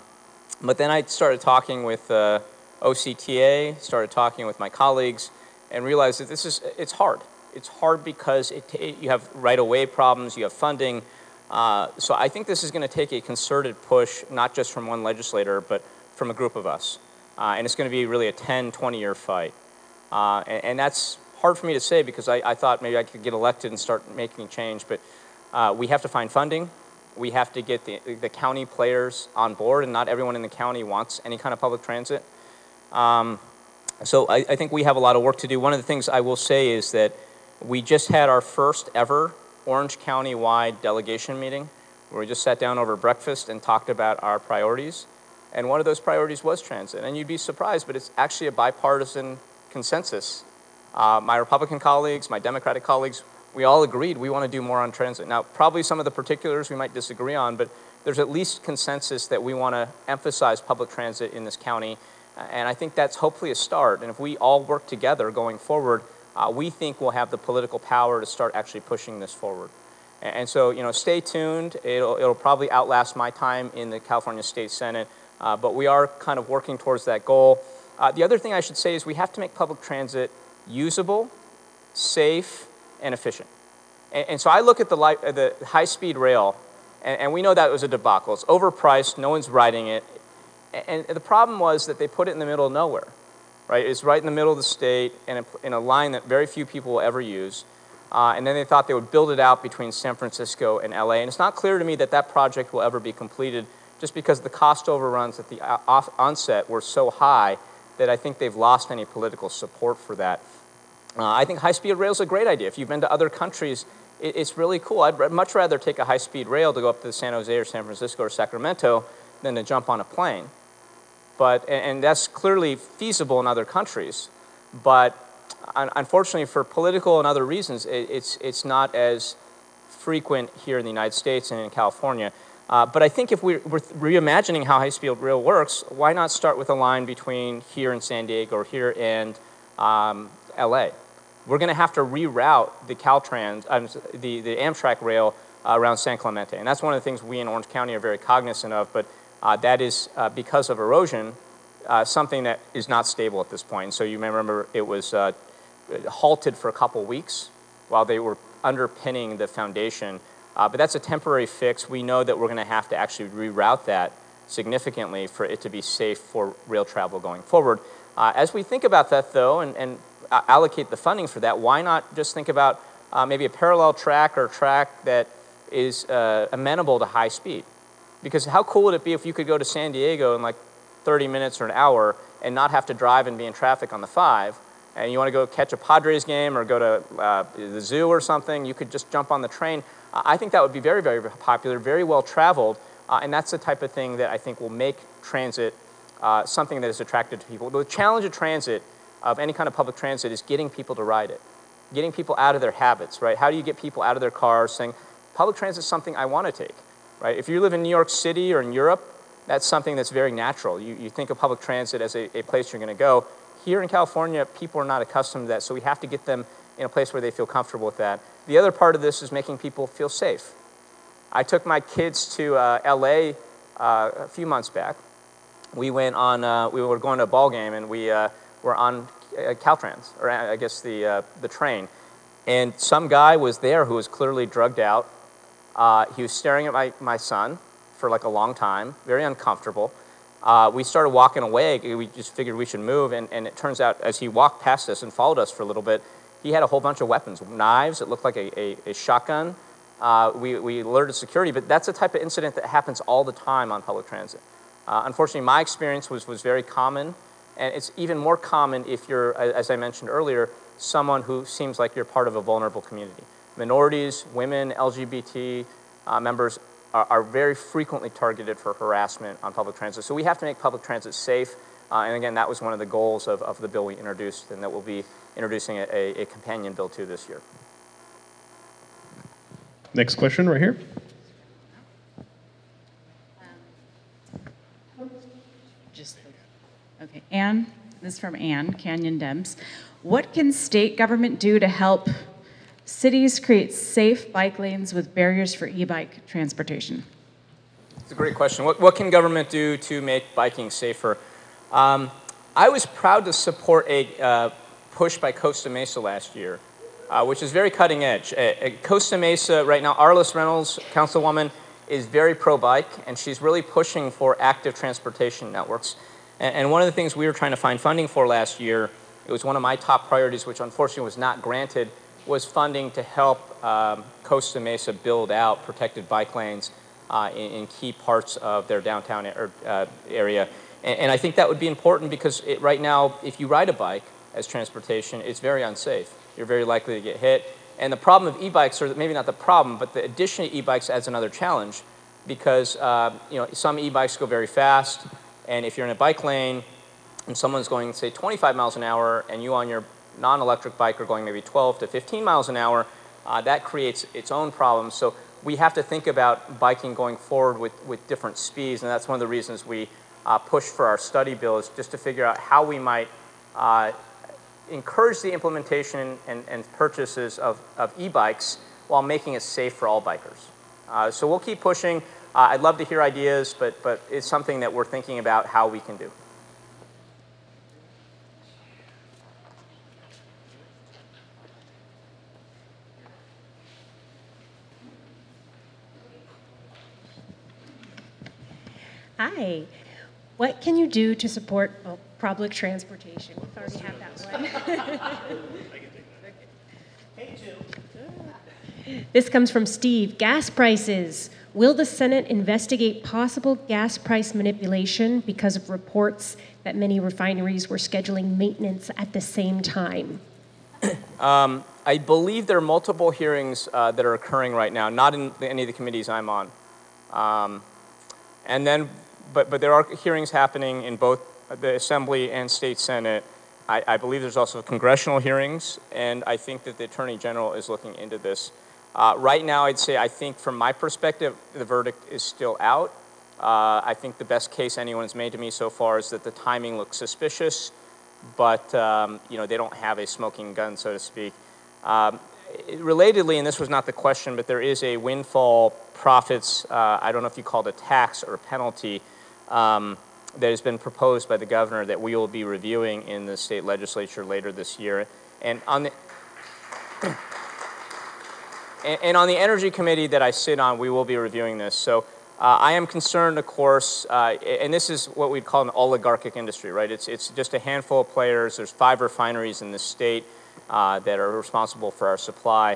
but then I started talking with uh, O C T A, started talking with my colleagues, and realized that this is, it's hard. It's hard because it, it, you have right-of-way problems, you have funding. Uh, so I think this is going to take a concerted push, not just from one legislator, but from a group of us. Uh, and it's going to be really a ten, twenty-year fight. Uh, and, and that's hard for me to say because I, I thought maybe I could get elected and start making change, but uh, we have to find funding. We have to get the, the county players on board, and not everyone in the county wants any kind of public transit. Um, so I, I think we have a lot of work to do. One of the things I will say is that we just had our first ever Orange County-wide delegation meeting where we just sat down over breakfast and talked about our priorities. And one of those priorities was transit. And you'd be surprised, but it's actually a bipartisan consensus. Uh, my Republican colleagues, my Democratic colleagues, we all agreed we want to do more on transit. Now, probably some of the particulars we might disagree on, but there's at least consensus that we want to emphasize public transit in this county. And I think that's hopefully a start. And if we all work together going forward, uh, we think we'll have the political power to start actually pushing this forward. And, and so, you know, stay tuned. It'll, it'll probably outlast my time in the California State Senate, uh, but we are kind of working towards that goal. Uh, the other thing I should say is we have to make public transit usable, safe, and efficient. And, and so I look at the, light, uh, the high-speed rail, and, and we know that was a debacle. It's overpriced, no one's riding it. And the problem was that they put it in the middle of nowhere, right? It's right in the middle of the state and in a line that very few people will ever use. Uh, and then they thought they would build it out between San Francisco and L A. And it's not clear to me that that project will ever be completed just because the cost overruns at the off onset were so high that I think they've lost any political support for that. Uh, I think high-speed rail is a great idea. If you've been to other countries, it, it's really cool. I'd much rather take a high-speed rail to go up to San Jose or San Francisco or Sacramento than to jump on a plane. But, and that's clearly feasible in other countries, but unfortunately for political and other reasons, it's, it's not as frequent here in the United States and in California. Uh, but I think if we're, we're reimagining how high-speed rail works, why not start with a line between here and San Diego or here and um, L A? We're going to have to reroute the Caltrans, um, the, the Amtrak rail uh, around San Clemente, and that's one of the things we in Orange County are very cognizant of, but Uh, that is, uh, because of erosion, uh, something that is not stable at this point. So you may remember it was uh, halted for a couple weeks while they were underpinning the foundation. Uh, but that's a temporary fix. We know that we're going to have to actually reroute that significantly for it to be safe for rail travel going forward. Uh, as we think about that, though, and, and allocate the funding for that, why not just think about uh, maybe a parallel track or a track that is uh, amenable to high speed? Because how cool would it be if you could go to San Diego in like thirty minutes or an hour and not have to drive and be in traffic on the five, and you want to go catch a Padres game or go to uh, the zoo or something, you could just jump on the train. Uh, I think that would be very, very popular, very well traveled, uh, and that's the type of thing that I think will make transit uh, something that is attractive to people. The challenge of transit, of any kind of public transit, is getting people to ride it, getting people out of their habits, right? How do you get people out of their cars saying, public transit is something I want to take? Right? If you live in New York City or in Europe, that's something that's very natural. You, you think of public transit as a, a place you're going to go. Here in California, people are not accustomed to that, so we have to get them in a place where they feel comfortable with that. The other part of this is making people feel safe. I took my kids to uh, L A uh, a few months back. We went on, uh, we were going to a ball game, and we uh, were on uh, Caltrans, or I guess the, uh, the train. And some guy was there who was clearly drugged out. Uh, he was staring at my, my son for like a long time, very uncomfortable. Uh, we started walking away. We just figured we should move. And, and it turns out, as he walked past us and followed us for a little bit, he had a whole bunch of weapons, knives. It looked like a, a, a shotgun. Uh, we, we alerted security. But that's the type of incident that happens all the time on public transit. Uh, unfortunately, my experience was, was very common. And it's even more common if you're, as I mentioned earlier, someone who seems like you're part of a vulnerable community. Minorities, women, L G B T uh, members are, are very frequently targeted for harassment on public transit. So we have to make public transit safe. Uh, and again, that was one of the goals of, of the bill we introduced and that we'll be introducing a, a, a companion bill to this year. Next question right here. Okay, Ann, this is from Ann, Canyon Dems. What can state government do to help cities create safe bike lanes with barriers for e-bike transportation? It's a great question. What, what can government do to make biking safer? Um, I was proud to support a uh, push by Costa Mesa last year, uh, which is very cutting edge. At, at Costa Mesa right now, Arliss Reynolds, councilwoman, is very pro-bike, and she's really pushing for active transportation networks. And one of the things we were trying to find funding for last year, it was one of my top priorities, which unfortunately was not granted, was funding to help um, Costa Mesa build out protected bike lanes uh, in, in key parts of their downtown er, uh, area. And, and I think that would be important because it, right now, if you ride a bike as transportation, it's very unsafe. You're very likely to get hit. And the problem of e-bikes, or maybe not the problem, but the addition of e-bikes adds another challenge because uh, you know, some e-bikes go very fast. And if you're in a bike lane and someone's going, say, twenty-five miles an hour and you on your non-electric bike are going maybe twelve to fifteen miles an hour, uh, that creates its own problems. So we have to think about biking going forward with, with different speeds. And that's one of the reasons we uh, push for our study bill is just to figure out how we might uh, encourage the implementation and, and purchases of, of e-bikes while making it safe for all bikers. Uh, so we'll keep pushing. Uh, I'd love to hear ideas, but, but it's something that we're thinking about how we can do. Hi. What can you do to support oh, public transportation? We've already had that one. I can take that. Hey, Jill. This comes from Steve. Gas prices. Will the Senate investigate possible gas price manipulation because of reports that many refineries were scheduling maintenance at the same time? Um, I believe there are multiple hearings uh, that are occurring right now, not in any of the committees I'm on. Um, and then, but, but there are hearings happening in both the Assembly and State Senate. I, I believe there's also congressional hearings, and I think that the Attorney General is looking into this. Uh, right now, I'd say I think from my perspective, the verdict is still out. Uh, I think the best case anyone's made to me so far is that the timing looks suspicious, but um, you know, they don't have a smoking gun, so to speak. Um, relatedly, and this was not the question, but there is a windfall profits, uh, I don't know if you call it a tax or a penalty, um, that has been proposed by the governor that we will be reviewing in the state legislature later this year. And on the... And on the Energy Committee that I sit on, we will be reviewing this. So uh, I am concerned, of course, uh, and this is what we'd call an oligarchic industry, right? It's, it's just a handful of players. There's five refineries in this state uh, that are responsible for our supply.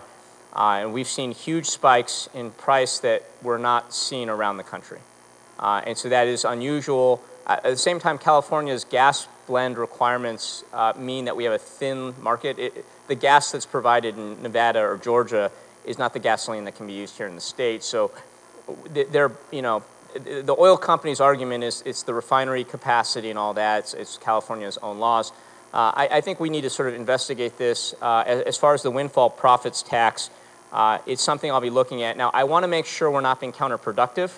Uh, and we've seen huge spikes in price that were not seen around the country. Uh, and so that is unusual. At the same time, California's gas blend requirements uh, mean that we have a thin market. It, the gas that's provided in Nevada or Georgia is not the gasoline that can be used here in the state. So they're, you know, the oil company's argument is it's the refinery capacity and all that. It's, it's California's own laws. Uh, I, I think we need to sort of investigate this. Uh, as, as far as the windfall profits tax, uh, it's something I'll be looking at. Now, I want to make sure we're not being counterproductive.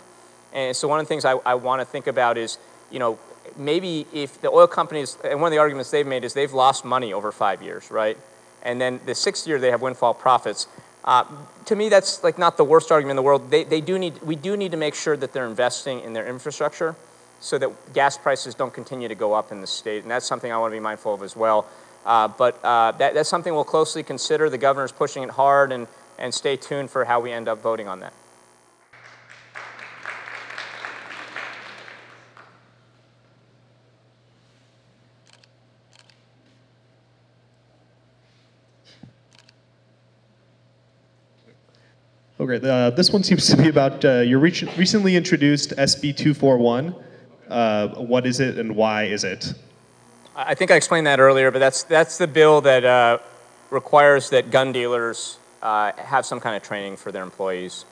And so one of the things I, I want to think about is, you know, maybe if the oil companies, and one of the arguments they've made is they've lost money over five years, right? And then the sixth year they have windfall profits. Uh, to me, that's like not the worst argument in the world. They, they do need, we do need to make sure that they're investing in their infrastructure so that gas prices don't continue to go up in the state. And that's something I want to be mindful of as well. Uh, but uh, that, that's something we'll closely consider. The governor's pushing it hard, and, and stay tuned for how we end up voting on that. Okay, uh, this one seems to be about uh, your re recently introduced S B two forty-one. Uh, what is it and why is it? I think I explained that earlier, but that's, that's the bill that uh, requires that gun dealers uh, have some kind of training for their employees.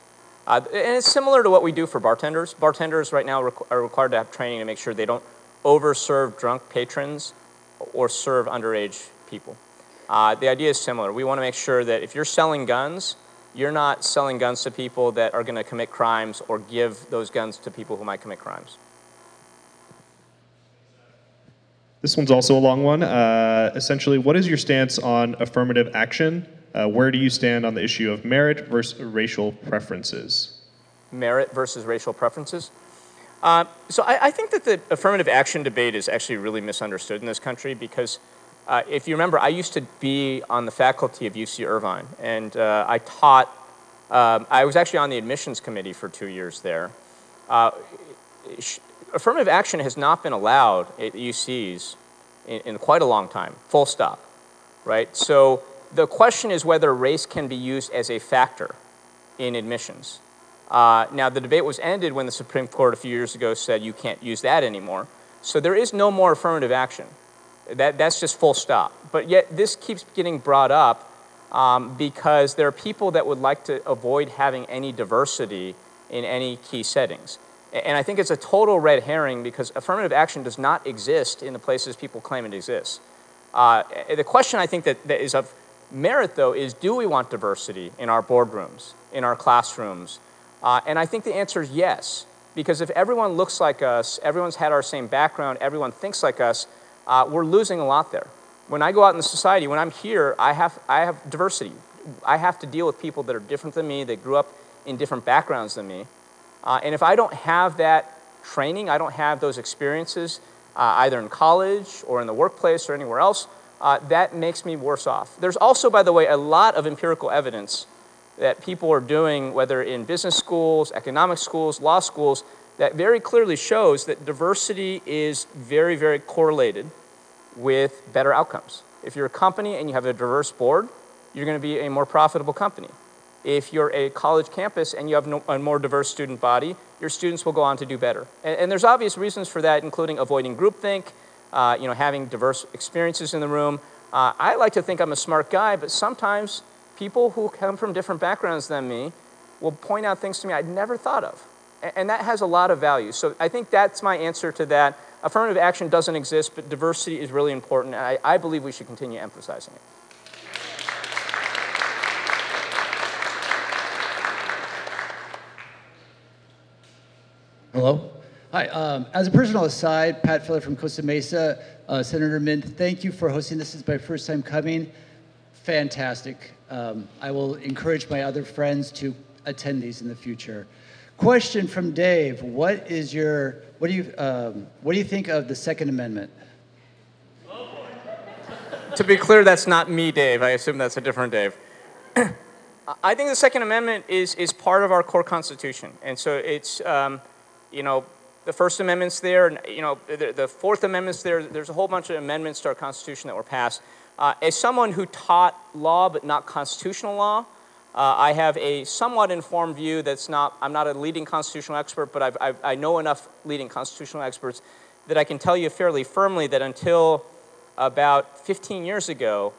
Uh, and it's similar to what we do for bartenders. Bartenders right now requ are required to have training to make sure they don't over-serve drunk patrons or serve underage people. Uh, the idea is similar. We want to make sure that if you're selling guns, you're not selling guns to people that are going to commit crimes or give those guns to people who might commit crimes. This one's also a long one. Uh, essentially, what is your stance on affirmative action? Uh, where do you stand on the issue of merit versus racial preferences? Merit versus racial preferences? Uh, so I, I think that the affirmative action debate is actually really misunderstood in this country because uh, if you remember, I used to be on the faculty of U C Irvine, and uh, I taught, um, I was actually on the admissions committee for two years there. Uh, affirmative action has not been allowed at U Cs in, in quite a long time, full stop, right? So the question is whether race can be used as a factor in admissions. Uh, now, the debate was ended when the Supreme Court a few years ago said you can't use that anymore. So there is no more affirmative action. That, that's just full stop. But yet this keeps getting brought up um, because there are people that would like to avoid having any diversity in any key settings. And I think it's a total red herring because affirmative action does not exist in the places people claim it exists. Uh, the question I think that, that is of merit, though, is do we want diversity in our boardrooms, in our classrooms? Uh, and I think the answer is yes, because if everyone looks like us, everyone's had our same background, everyone thinks like us, uh, we're losing a lot there. When I go out in the society, when I'm here, I have, I have diversity. I have to deal with people that are different than me, that grew up in different backgrounds than me. Uh, and if I don't have that training, I don't have those experiences, uh, either in college or in the workplace or anywhere else, uh, that makes me worse off. There's also, by the way, a lot of empirical evidence that people are doing, whether in business schools, economic schools, law schools, that very clearly shows that diversity is very, very correlated with better outcomes. If you're a company and you have a diverse board, you're going to be a more profitable company. If you're a college campus and you have no, a more diverse student body, your students will go on to do better. And, and there's obvious reasons for that, including avoiding groupthink, uh, you know, having diverse experiences in the room. Uh, I like to think I'm a smart guy, but sometimes people who come from different backgrounds than me will point out things to me I'd never thought of. And that has a lot of value. So I think that's my answer to that. Affirmative action doesn't exist, but diversity is really important. And I, I believe we should continue emphasizing it. Hello. Hi. Um, as a personal aside, Pat Feller from Costa Mesa. Uh, Senator Min, thank you for hosting this. This is my first time coming. Fantastic. Um, I will encourage my other friends to attend these in the future. Question from Dave: What is your what do you um, what do you think of the Second Amendment? Oh boy. To be clear, that's not me, Dave. I assume that's a different Dave. I think the Second Amendment is is part of our core Constitution, and so it's um, you know the First Amendment's there, and you know the, the Fourth Amendment's there. There's a whole bunch of amendments to our Constitution that were passed. Uh, as someone who taught law but not constitutional law, uh, I have a somewhat informed view that's not, I'm not a leading constitutional expert, but I've, I've, I know enough leading constitutional experts that I can tell you fairly firmly that until about fifteen years ago,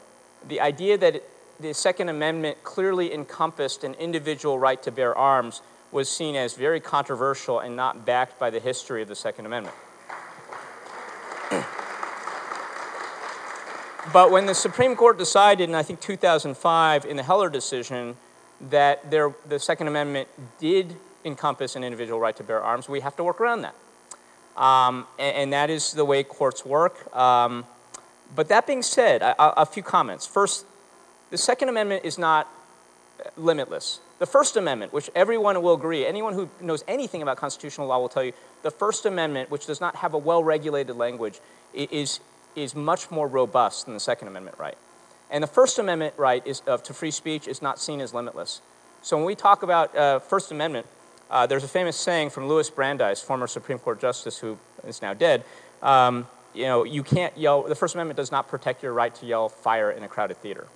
the idea that the Second Amendment clearly encompassed an individual right to bear arms was seen as very controversial and not backed by the history of the Second Amendment. But when the Supreme Court decided in, I think, two thousand five in the Heller decision that there, the Second Amendment did encompass an individual right to bear arms, we have to work around that. Um, and, and that is the way courts work. Um, but that being said, I, I, a few comments. First, the Second Amendment is not limitless. The First Amendment, which everyone will agree, anyone who knows anything about constitutional law will tell you, the First Amendment, which does not have a well-regulated language, is is much more robust than the Second Amendment right. And the First Amendment right is, uh, to free speech is not seen as limitless. So when we talk about uh, First Amendment, uh, there's a famous saying from Louis Brandeis, former Supreme Court Justice who is now dead, um, you know, you can't yell, the First Amendment does not protect your right to yell fire in a crowded theater.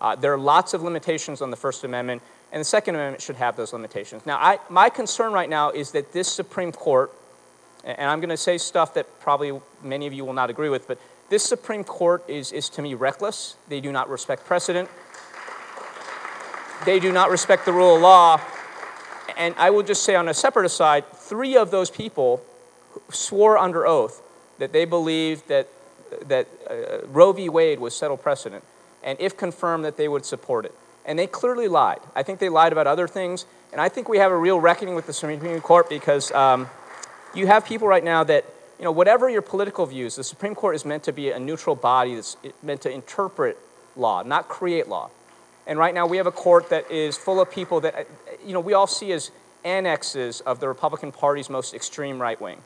Uh, there are lots of limitations on the First Amendment, and the Second Amendment should have those limitations. Now, I, my concern right now is that this Supreme Court, and I'm going to say stuff that probably many of you will not agree with, but this Supreme Court is, is to me, reckless. They do not respect precedent. They do not respect the rule of law. And I will just say on a separate aside, three of those people swore under oath that they believed that, that uh, Roe v. Wade was settled precedent, and if confirmed, that they would support it. And they clearly lied. I think they lied about other things, and I think we have a real reckoning with the Supreme Court because um, you have people right now that, you know, whatever your political views, the Supreme Court is meant to be a neutral body that's meant to interpret law, not create law. And right now we have a court that is full of people that, you know, we all see as annexes of the Republican Party's most extreme right wing.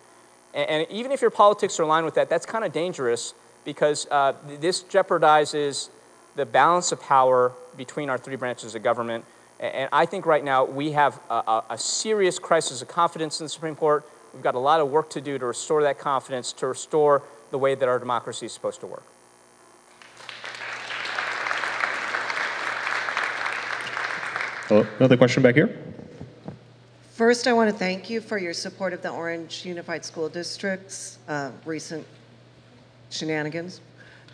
And even if your politics are aligned with that, that's kind of dangerous because uh, this jeopardizes the balance of power between our three branches of government. And I think right now we have a, a serious crisis of confidence in the Supreme Court. We've got a lot of work to do to restore that confidence, to restore the way that our democracy is supposed to work. Hello. Another question back here? First, I want to thank you for your support of the Orange Unified School District's uh, recent shenanigans.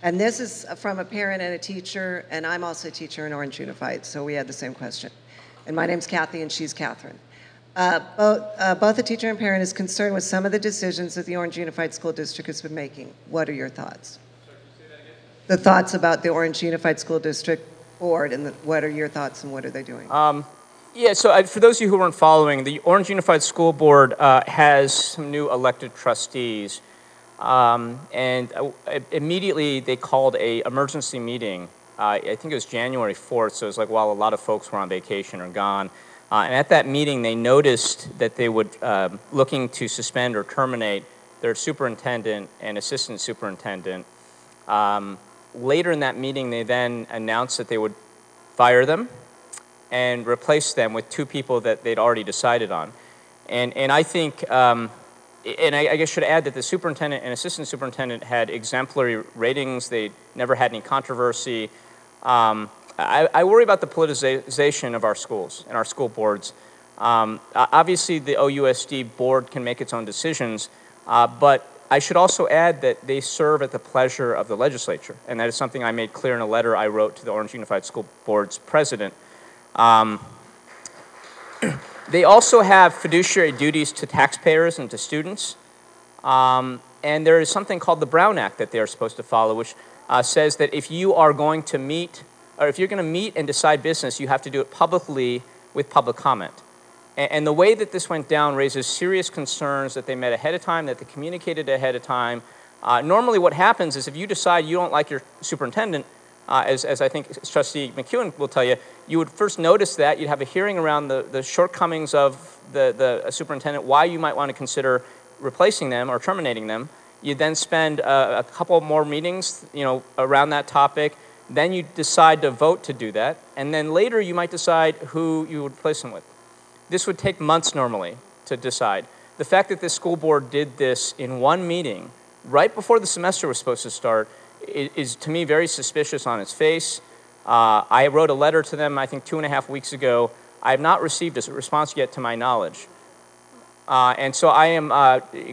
And this is from a parent and a teacher, and I'm also a teacher in Orange Unified, so we had the same question. And my name's Kathy, and she's Catherine. Uh, both, uh, both a teacher and parent is concerned with some of the decisions that the Orange Unified School District has been making. What are your thoughts? Sorry, can you say that again? The thoughts about the Orange Unified School District board, and the, what are your thoughts, and what are they doing? Um, Yeah, so I, for those of you who weren't following, the Orange Unified School Board uh, has some new elected trustees. Um, and uh, immediately they called an emergency meeting. Uh, I think it was January fourth, so it was like while a lot of folks were on vacation or gone. Uh, and at that meeting, they noticed that they were um, looking to suspend or terminate their superintendent and assistant superintendent. Um, later in that meeting, they then announced that they would fire them and replace them with two people that they'd already decided on. And, and I think, um, and I, I guess should add that the superintendent and assistant superintendent had exemplary ratings. They never had any controversy. Um, I, I worry about the politicization of our schools and our school boards. Um, obviously, the O U S D board can make its own decisions, uh, but I should also add that they serve at the pleasure of the legislature, and that is something I made clear in a letter I wrote to the Orange Unified School Board's president. Um, they also have fiduciary duties to taxpayers and to students. Um, and there is something called the Brown Act that they are supposed to follow, which uh, says that if you are going to meet, or if you're going to meet and decide business, you have to do it publicly with public comment. And, and the way that this went down raises serious concerns that they met ahead of time, that they communicated ahead of time. Uh, normally what happens is if you decide you don't like your superintendent, Uh, as, as I think Trustee McEwen will tell you, you would first notice that. You'd have a hearing around the, the shortcomings of the, the superintendent, why you might want to consider replacing them or terminating them. You'd then spend uh, a couple more meetings, you know, around that topic. Then you decide to vote to do that. And then later you might decide who you would replace them with. This would take months normally to decide. The fact that this school board did this in one meeting, right before the semester was supposed to start, is to me very suspicious on its face. Uh, I wrote a letter to them I think two and a half weeks ago. I have not received a response yet to my knowledge. Uh, and so I am uh,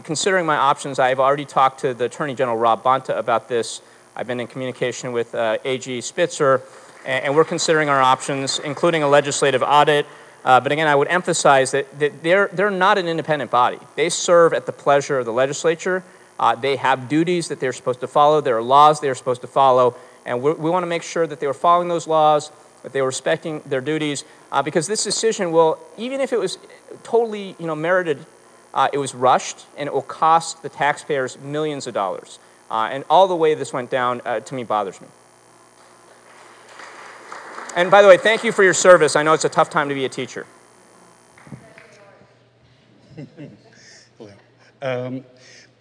considering my options. I have already talked to the Attorney General Rob Bonta about this. I've been in communication with uh, A G Spitzer, and, and we're considering our options, including a legislative audit. Uh, but again, I would emphasize that, that they're, they're not an independent body. They serve at the pleasure of the legislature. Uh, they have duties that they're supposed to follow. There are laws they're supposed to follow. And we, we want to make sure that they were following those laws, that they were respecting their duties. Uh, because this decision will, even if it was totally, you know, merited, uh, it was rushed, and it will cost the taxpayers millions of dollars. Uh, and all the way this went down, uh, to me, bothers me. And by the way, thank you for your service. I know it's a tough time to be a teacher. um,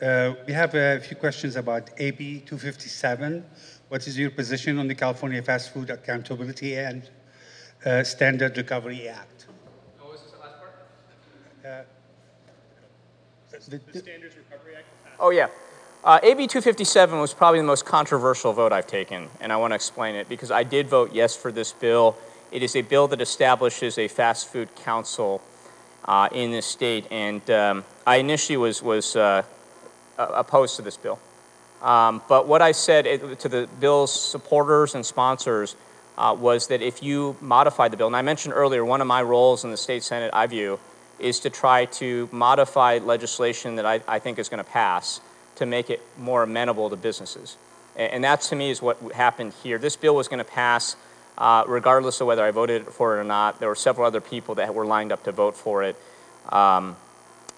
Uh, we have a few questions about A B two fifty-seven. What is your position on the California Fast Food Accountability and uh, Standard Recovery Act? What was this last part? Uh, the, the, the Standards Recovery Act? Oh, yeah. Uh, A B two fifty-seven was probably the most controversial vote I've taken, and I want to explain it because I did vote yes for this bill. It is a bill that establishes a fast food council uh, in this state, and um, I initially was, was uh, opposed to this bill. Um, but what I said to the bill's supporters and sponsors uh, was that if you modified the bill, and I mentioned earlier, one of my roles in the state Senate, I view, is to try to modify legislation that I, I think is going to pass to make it more amenable to businesses. And, and that, to me, is what happened here. This bill was going to pass uh, regardless of whether I voted for it or not. There were several other people that were lined up to vote for it. Um,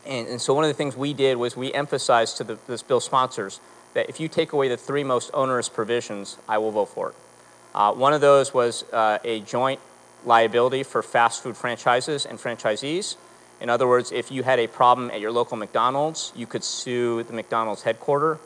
and, and so one of the things we did was we emphasized to the, this bill sponsors that if you take away the three most onerous provisions, I will vote for it. Uh, one of those was uh, a joint liability for fast food franchises and franchisees. In other words, if you had a problem at your local McDonald's, you could sue the McDonald's headquarters.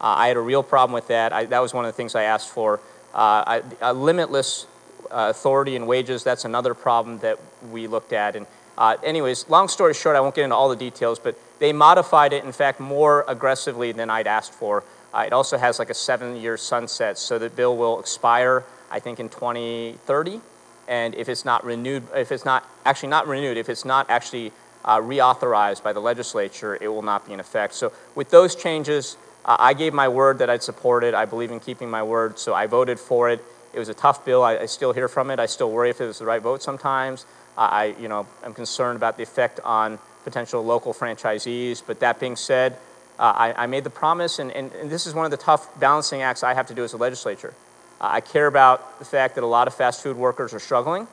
Uh, I had a real problem with that. I, that was one of the things I asked for. Uh, I, a limitless uh, authority and wages, that's another problem that we looked at. And uh, anyways, long story short, I won't get into all the details, but they modified it, in fact, more aggressively than I'd asked for. Uh, it also has like a seven year sunset, so the bill will expire, I think, in twenty thirty. And if it's not renewed, if it's not actually not renewed, if it's not actually uh, reauthorized by the legislature, it will not be in effect. So with those changes, uh, I gave my word that I'd support it. I believe in keeping my word, so I voted for it. It was a tough bill. I, I still hear from it. I still worry if it was the right vote sometimes. Uh, I, you know, I'm concerned about the effect on potential local franchisees. But that being said, uh, I, I made the promise, and, and, and this is one of the tough balancing acts I have to do as a legislature. I care about the fact that a lot of fast food workers are struggling.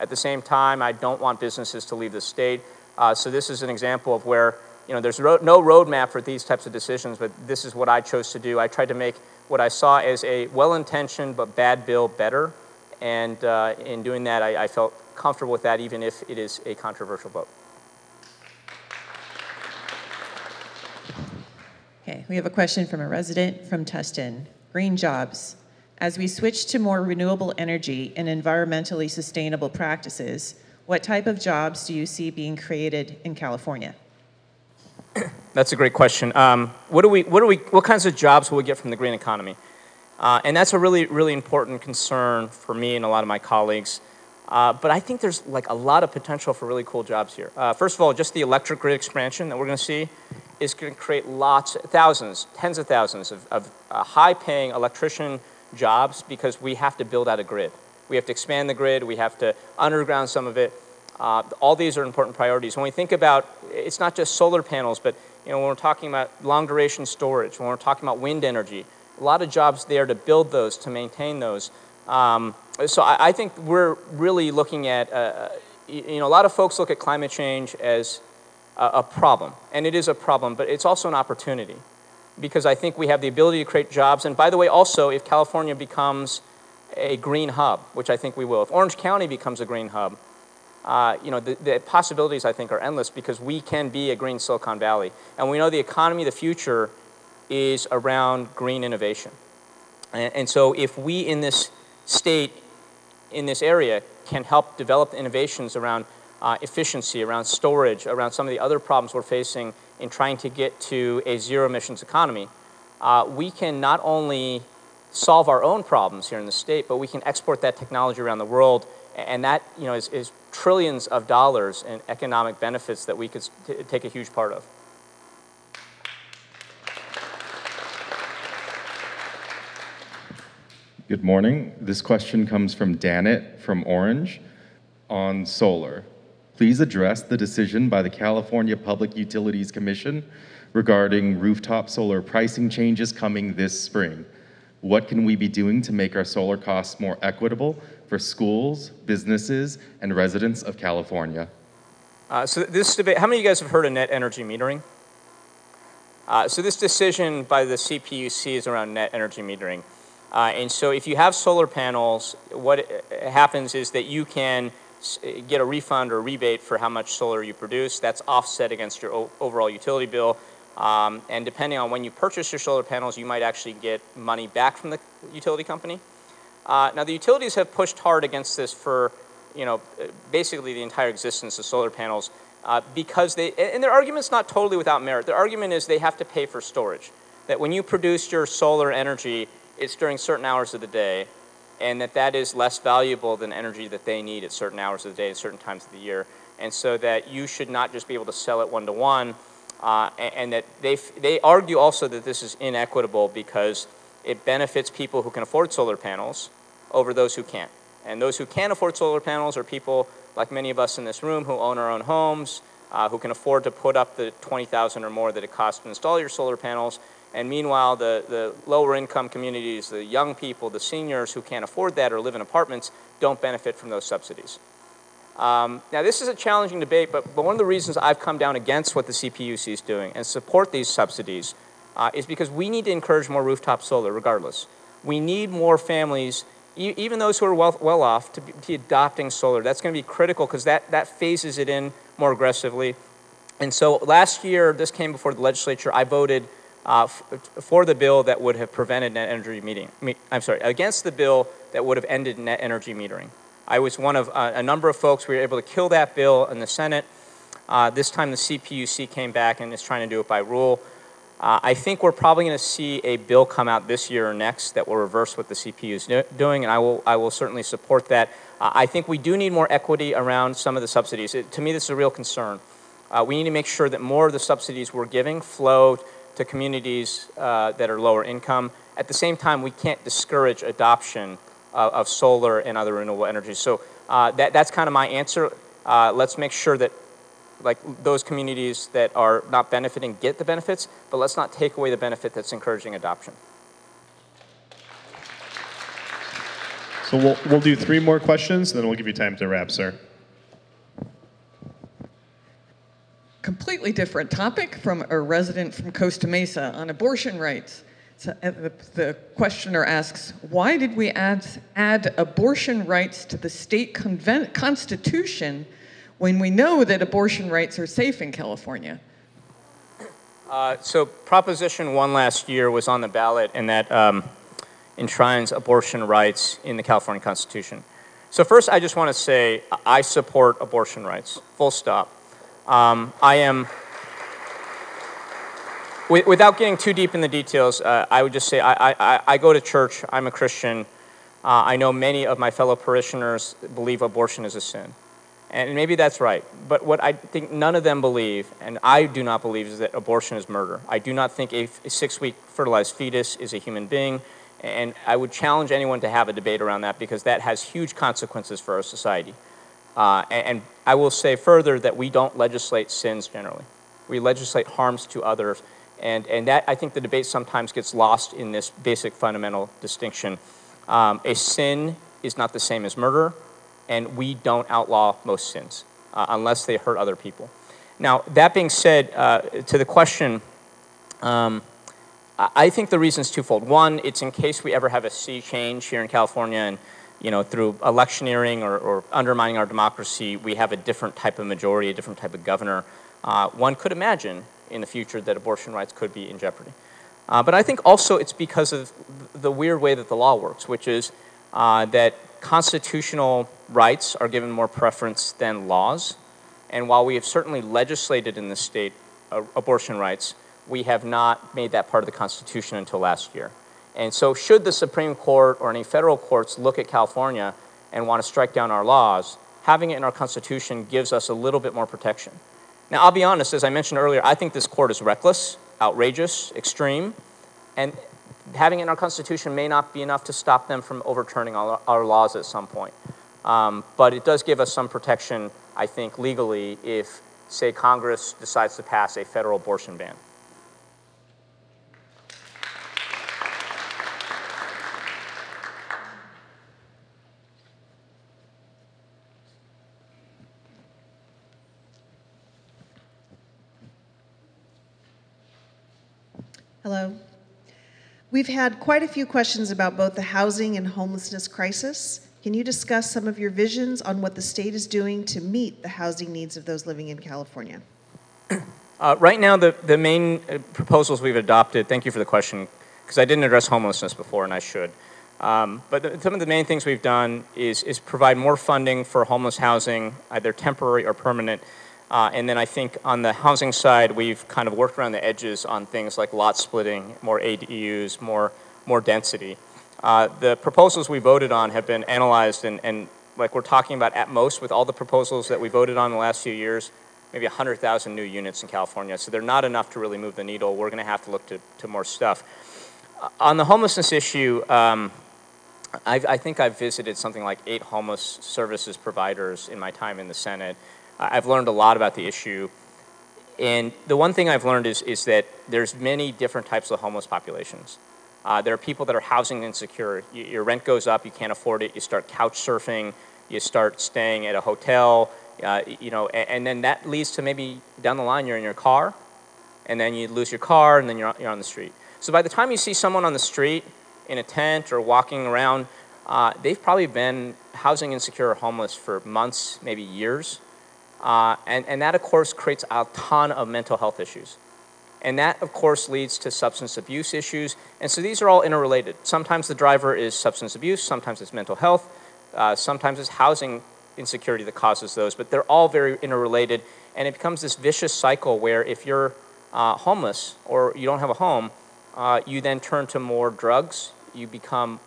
At the same time, I don't want businesses to leave the state. Uh, so this is an example of where, you know, there's ro no roadmap for these types of decisions, but this is what I chose to do. I tried to make what I saw as a well-intentioned but bad bill better. And uh, in doing that, I, I felt comfortable with that, even if it is a controversial vote. Okay, we have a question from a resident from Tustin. Green jobs. As we switch to more renewable energy and environmentally sustainable practices, what type of jobs do you see being created in California? That's a great question. Um, what do we, what do we, what kinds of jobs will we get from the green economy? Uh, and that's a really, really important concern for me and a lot of my colleagues. Uh, but I think there's like a lot of potential for really cool jobs here. Uh, first of all, just the electric grid expansion that we're going to see is going to create lots, thousands, tens of thousands of, of uh, high-paying electrician jobs, because we have to build out a grid. We have to expand the grid. We have to underground some of it. Uh, all these are important priorities. When we think about, it's not just solar panels, but you know, when we're talking about long-duration storage, when we're talking about wind energy, a lot of jobs there to build those, to maintain those. Um, so I, I think we're really looking at, uh, you know, a lot of folks look at climate change as a, a problem, and it is a problem, but it's also an opportunity, because I think we have the ability to create jobs. And by the way, also, if California becomes a green hub, which I think we will, if Orange County becomes a green hub, uh, you know, the, the possibilities, I think, are endless, because we can be a green Silicon Valley. And we know the economy of the future is around green innovation. And, and so if we in this state, in this area, can help develop innovations around uh, efficiency, around storage, around some of the other problems we're facing in trying to get to a zero emissions economy, uh, we can not only solve our own problems here in the state, but we can export that technology around the world. And that, you know, is, is trillions of dollars in economic benefits that we could t take a huge part of. Good morning. This question comes from Danit from Orange on solar. Please address the decision by the California Public Utilities Commission regarding rooftop solar pricing changes coming this spring. What can we be doing to make our solar costs more equitable for schools, businesses, and residents of California? Uh, so this debate, how many of you guys have heard of net energy metering? Uh, so this decision by the C P U C is around net energy metering. Uh, and so if you have solar panels, what happens is that you can get a refund or rebate for how much solar you produce. That's offset against your overall utility bill. Um, and depending on when you purchase your solar panels, you might actually get money back from the utility company. Uh, now, the utilities have pushed hard against this for, you know, basically the entire existence of solar panels uh, because they, and their argument's not totally without merit. Their argument is they have to pay for storage, that when you produce your solar energy, it's during certain hours of the day. and that that is less valuable than energy that they need at certain hours of the day, at certain times of the year. And so that you should not just be able to sell it one-to-one, uh, and, and that they, they argue also that this is inequitable because it benefits people who can afford solar panels over those who can't. And those who can afford solar panels are people like many of us in this room who own our own homes, uh, who can afford to put up the twenty thousand dollars or more that it costs to install your solar panels. And meanwhile, the, the lower income communities, the young people, the seniors who can't afford that or live in apartments don't benefit from those subsidies. Um, now, this is a challenging debate, but, but one of the reasons I've come down against what the C P U C is doing and support these subsidies uh, is because we need to encourage more rooftop solar regardless. We need more families, e even those who are well, well off, to be, to be adopting solar. That's going to be critical because that, that phases it in more aggressively. And so last year, this came before the legislature, I voted Uh, for the bill that would have prevented net energy metering. Me I'm sorry, against the bill that would have ended net energy metering. I was one of uh, a number of folks. We were able to kill that bill in the Senate. Uh, this time the C P U C came back and is trying to do it by rule. Uh, I think we're probably going to see a bill come out this year or next that will reverse what the C P U is do doing, and I will, I will certainly support that. Uh, I think we do need more equity around some of the subsidies. It, to me, this is a real concern. Uh, we need to make sure that more of the subsidies we're giving flow to communities uh, that are lower income. At the same time, we can't discourage adoption uh, of solar and other renewable energies. So uh, that, that's kind of my answer. Uh, let's make sure that like those communities that are not benefiting get the benefits, but let's not take away the benefit that's encouraging adoption. So we'll, we'll do three more questions, and then we'll give you time to wrap, sir. Completely different topic from a resident from Costa Mesa on abortion rights. So, uh, the, the questioner asks, why did we add, add abortion rights to the state convent, constitution when we know that abortion rights are safe in California? Uh, so Proposition one last year was on the ballot, and that um, enshrines abortion rights in the California Constitution. So first, I just want to say I support abortion rights, full stop. Um, I am, without getting too deep in the details, uh, I would just say I, I, I go to church, I'm a Christian, uh, I know many of my fellow parishioners believe abortion is a sin. And maybe that's right, but what I think none of them believe, and I do not believe, is that abortion is murder. I do not think a, a six-week fertilized fetus is a human being, and I would challenge anyone to have a debate around that because that has huge consequences for our society. Uh, and, and I will say further that we don't legislate sins generally. We legislate harms to others. And, and that, I think the debate sometimes gets lost in this basic fundamental distinction. Um, a sin is not the same as murder, and we don't outlaw most sins uh, unless they hurt other people. Now, that being said, uh, to the question, um, I think the reason is twofold. One, it's in case we ever have a sea change here in California and you know, through electioneering or, or undermining our democracy, we have a different type of majority, a different type of governor. Uh, one could imagine in the future that abortion rights could be in jeopardy. Uh, but I think also it's because of the weird way that the law works, which is uh, that constitutional rights are given more preference than laws. And while we have certainly legislated in this state uh, abortion rights, we have not made that part of the Constitution until last year. And so should the Supreme Court or any federal courts look at California and want to strike down our laws, having it in our Constitution gives us a little bit more protection. Now, I'll be honest, as I mentioned earlier, I think this court is reckless, outrageous, extreme, and having it in our Constitution may not be enough to stop them from overturning all our laws at some point. Um, but it does give us some protection, I think, legally if, say, Congress decides to pass a federal abortion ban. Hello. We've had quite a few questions about both the housing and homelessness crisis. Can you discuss some of your visions on what the state is doing to meet the housing needs of those living in California? Uh, right now, the, the main proposals we've adopted, thank you for the question, because I didn't address homelessness before and I should. Um, but the, some of the main things we've done is, is provide more funding for homeless housing, either temporary or permanent. Uh, and then I think on the housing side, we've kind of worked around the edges on things like lot splitting, more A D Us, more, more density. Uh, the proposals we voted on have been analyzed, and, and like we're talking about at most with all the proposals that we voted on in the last few years, maybe one hundred thousand new units in California. So they're not enough to really move the needle. We're going to have to look to, to more stuff. On the homelessness issue, um, I've, I think I've visited something like eight homeless services providers in my time in the Senate. I've learned a lot about the issue. And the one thing I've learned is, is that there's many different types of homeless populations. Uh, there are people that are housing insecure. You, your rent goes up, you can't afford it, you start couch surfing, you start staying at a hotel, uh, you know, and, and then that leads to maybe down the line you're in your car, and then you lose your car, and then you're, you're on the street. So by the time you see someone on the street in a tent or walking around, uh, they've probably been housing insecure or homeless for months, maybe years. Uh, and, and that, of course, creates a ton of mental health issues. And that, of course, leads to substance abuse issues. And so these are all interrelated. Sometimes the driver is substance abuse. Sometimes it's mental health. Uh, sometimes it's housing insecurity that causes those. But they're all very interrelated. And it becomes this vicious cycle where if you're uh, homeless or you don't have a home, uh, you then turn to more drugs. You become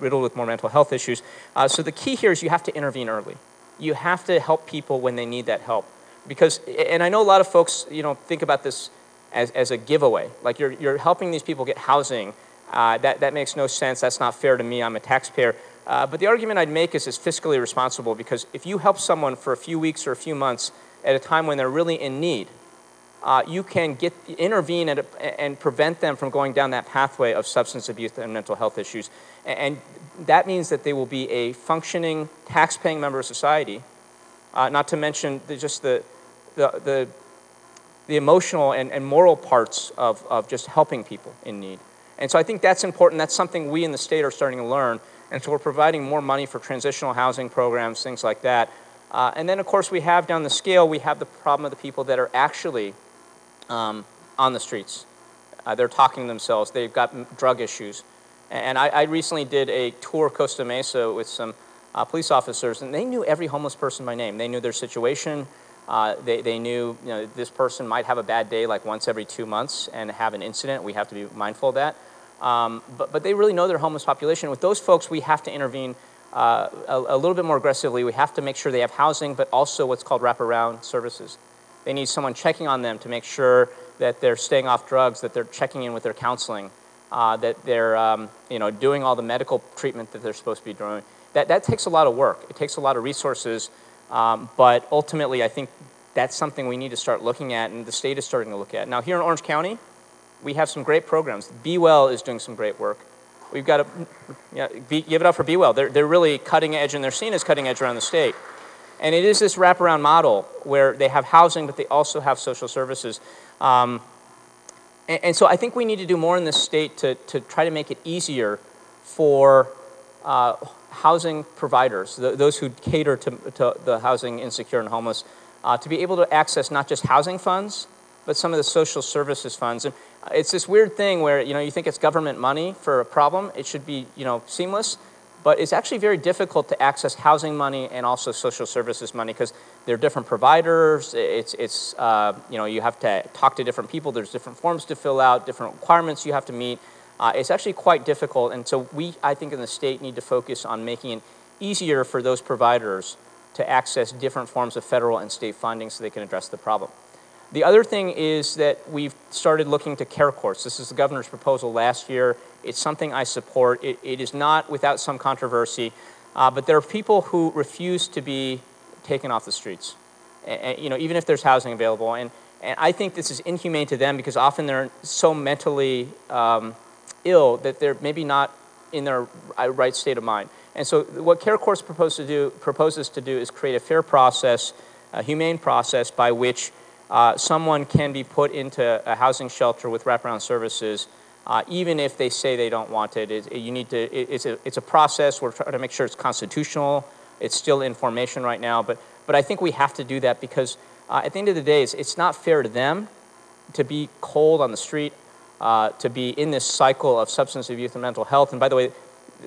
riddled with more mental health issues. Uh, so the key here is you have to intervene early. You have to help people when they need that help. Because, and I know a lot of folks, you know, think about this As, as a giveaway, like you're, you're helping these people get housing. Uh, that, that makes no sense, that's not fair to me, I'm a taxpayer. Uh, but the argument I'd make is it's fiscally responsible, because if you help someone for a few weeks or a few months at a time when they're really in need, uh, you can get, intervene and, and prevent them from going down that pathway of substance abuse and mental health issues. And, and that means that they will be a functioning, tax-paying member of society, uh, not to mention the, just the, the, the the emotional and, and moral parts of, of just helping people in need. And so I think that's important. That's something we in the state are starting to learn. And so we're providing more money for transitional housing programs, things like that. Uh, and then, of course, we have down the scale, we have the problem of the people that are actually um, on the streets. Uh, they're talking to themselves. They've got drug issues. And I, I recently did a tour of Costa Mesa with some uh, police officers, and they knew every homeless person by name. They knew their situation. Uh, they, they knew, you know, this person might have a bad day like once every two months and have an incident. We have to be mindful of that. Um, but, but they really know their homeless population. With those folks, we have to intervene uh, a, a little bit more aggressively. We have to make sure they have housing, but also what's called wraparound services. They need someone checking on them to make sure that they're staying off drugs, that they're checking in with their counseling, uh, that they're um, you know, doing all the medical treatment that they're supposed to be doing. That, that takes a lot of work. It takes a lot of resources. Um, but ultimately, I think that's something we need to start looking at, and the state is starting to look at. Now, here in Orange County, we have some great programs. Be Well is doing some great work. We've got to you know, be, give it up for Be Well. They're, they're really cutting edge, and they're seen as cutting edge around the state. And it is this wraparound model where they have housing, but they also have social services. Um, and, and so I think we need to do more in this state to, to try to make it easier for uh, housing providers, th those who cater to, to the housing insecure and homeless, uh, to be able to access not just housing funds, but some of the social services funds. And it's this weird thing where, you know, you think it's government money for a problem. It should be, you know, seamless, but it's actually very difficult to access housing money and also social services money because they're different providers. It's, it's uh, you know, you have to talk to different people. There's different forms to fill out, different requirements you have to meet. Uh, it's actually quite difficult, and so we, I think, in the state need to focus on making it easier for those providers to access different forms of federal and state funding so they can address the problem. The other thing is that we've started looking to care courts. This is the governor's proposal last year. It's something I support. It, it is not without some controversy, uh, but there are people who refuse to be taken off the streets, and, and, you know, even if there's housing available. And, and I think this is inhumane to them because often they're so mentally um, ill that they're maybe not in their right state of mind. And so what Care Corps proposed to do, proposes to do is create a fair process, a humane process by which uh, someone can be put into a housing shelter with wraparound services uh, even if they say they don't want it. It, it you need to, it, it's, a, it's a process. We're trying to make sure it's constitutional. It's still in formation right now, but, but I think we have to do that because uh, at the end of the day, it's, it's not fair to them to be cold on the street. Uh, to be in this cycle of substance abuse and mental health. And by the way,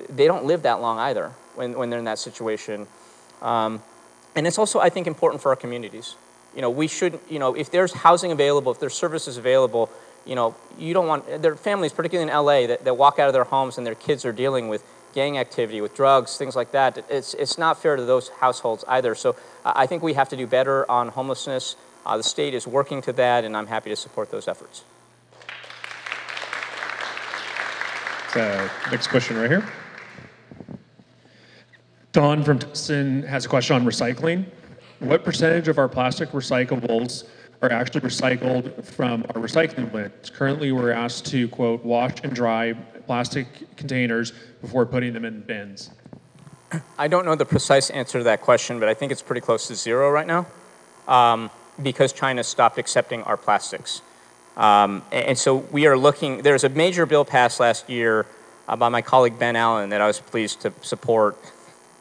they don't live that long either when, when they're in that situation. Um, and it's also, I think, important for our communities. You know, we shouldn't, you know, if there's housing available, if there's services available, you know, you don't want, there are families, particularly in L A, that, that walk out of their homes and their kids are dealing with gang activity, with drugs, things like that. It's, it's not fair to those households either. So uh, I think we have to do better on homelessness. Uh, the state is working to that, and I'm happy to support those efforts. Uh, next question right here. Dawn from Tustin has a question on recycling. What percentage of our plastic recyclables are actually recycled from our recycling bins? Currently, we're asked to, quote, wash and dry plastic containers before putting them in bins. I don't know the precise answer to that question, but I think it's pretty close to zero right now um, because China stopped accepting our plastics. Um, and so we are looking, there's a major bill passed last year uh, by my colleague Ben Allen that I was pleased to support,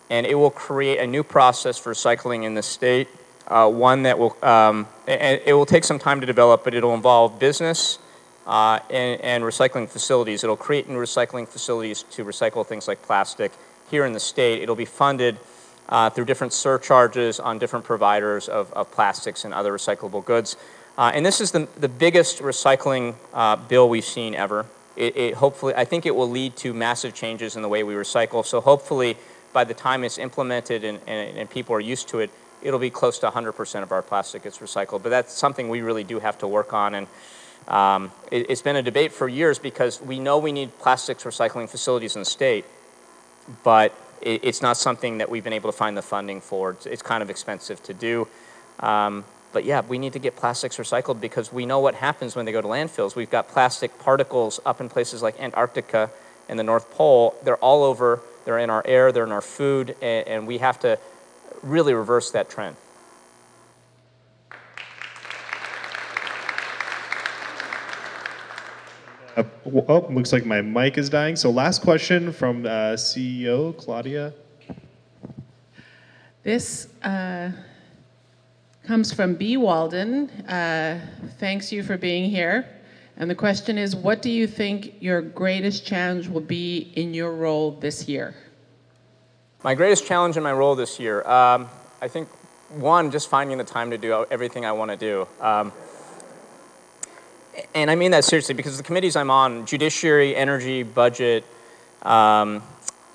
and it will create a new process for recycling in the state, uh, one that will, um, and it will take some time to develop, but it'll involve business uh, and, and recycling facilities. It'll create new recycling facilities to recycle things like plastic here in the state. It'll be funded uh, through different surcharges on different providers of, of plastics and other recyclable goods. Uh, and this is the, the biggest recycling uh, bill we've seen ever. It, it hopefully, I think it will lead to massive changes in the way we recycle. So hopefully by the time it's implemented and, and, and people are used to it, it'll be close to one hundred percent of our plastic gets recycled. But that's something we really do have to work on. And um, it, it's been a debate for years because we know we need plastics recycling facilities in the state, but it, it's not something that we've been able to find the funding for. It's, it's kind of expensive to do. Um, But yeah, we need to get plastics recycled because we know what happens when they go to landfills. We've got plastic particles up in places like Antarctica and the North Pole. They're all over. They're in our air. They're in our food. And, and we have to really reverse that trend. Uh, oh, looks like my mic is dying. So last question from uh, C E O Claudia. This... Uh... comes from B. Walden. Uh, thanks you for being here. And the question is, what do you think your greatest challenge will be in your role this year? My greatest challenge in my role this year, um, I think, one, just finding the time to do everything I want to do. Um, and I mean that seriously, because the committees I'm on, Judiciary, Energy, Budget, um,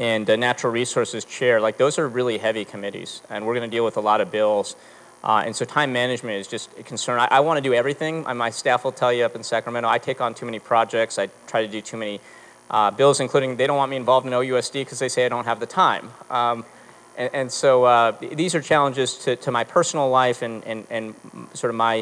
and uh, Natural Resources Chair, like those are really heavy committees, and we're going to deal with a lot of bills. Uh, and so time management is just a concern. I, I want to do everything. I, my staff will tell you up in Sacramento, I take on too many projects. I try to do too many uh, bills, including they don't want me involved in O U S D because they say I don't have the time. Um, and, and so uh, these are challenges to, to my personal life and, and, and sort of my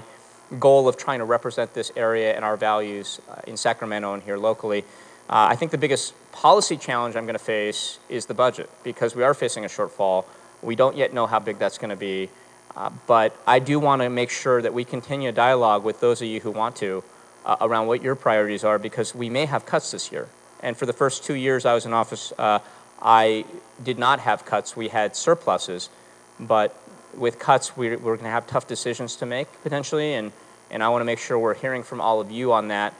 goal of trying to represent this area and our values uh, in Sacramento and here locally. Uh, I think the biggest policy challenge I'm going to face is the budget because we are facing a shortfall. We don't yet know how big that's going to be. Uh, but I do want to make sure that we continue a dialogue with those of you who want to uh, around what your priorities are, because we may have cuts this year. And for the first two years I was in office, uh, I did not have cuts. We had surpluses. But with cuts, we're, we're going to have tough decisions to make, potentially, and, and I want to make sure we're hearing from all of you on that.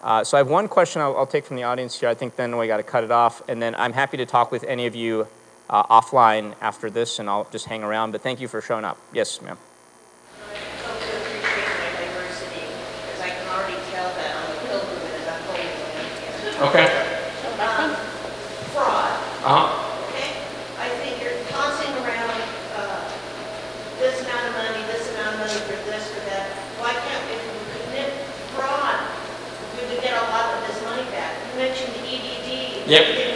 Uh, so I have one question I'll, I'll take from the audience here. I think then we got to cut it off, and then I'm happy to talk with any of you Uh, offline after this, and I'll just hang around, but thank you for showing up. Yes, ma'am. I come to appreciate my diversity, because I can already tell that I'm a pilgrim and I'm holding it. Okay. Um, fraud. Uh-huh. Okay? I think you're tossing around uh, this amount of money, this amount of money for this or that. Why can't, if we commit fraud, we would get a lot of this money back. You mentioned the E D D. Yep.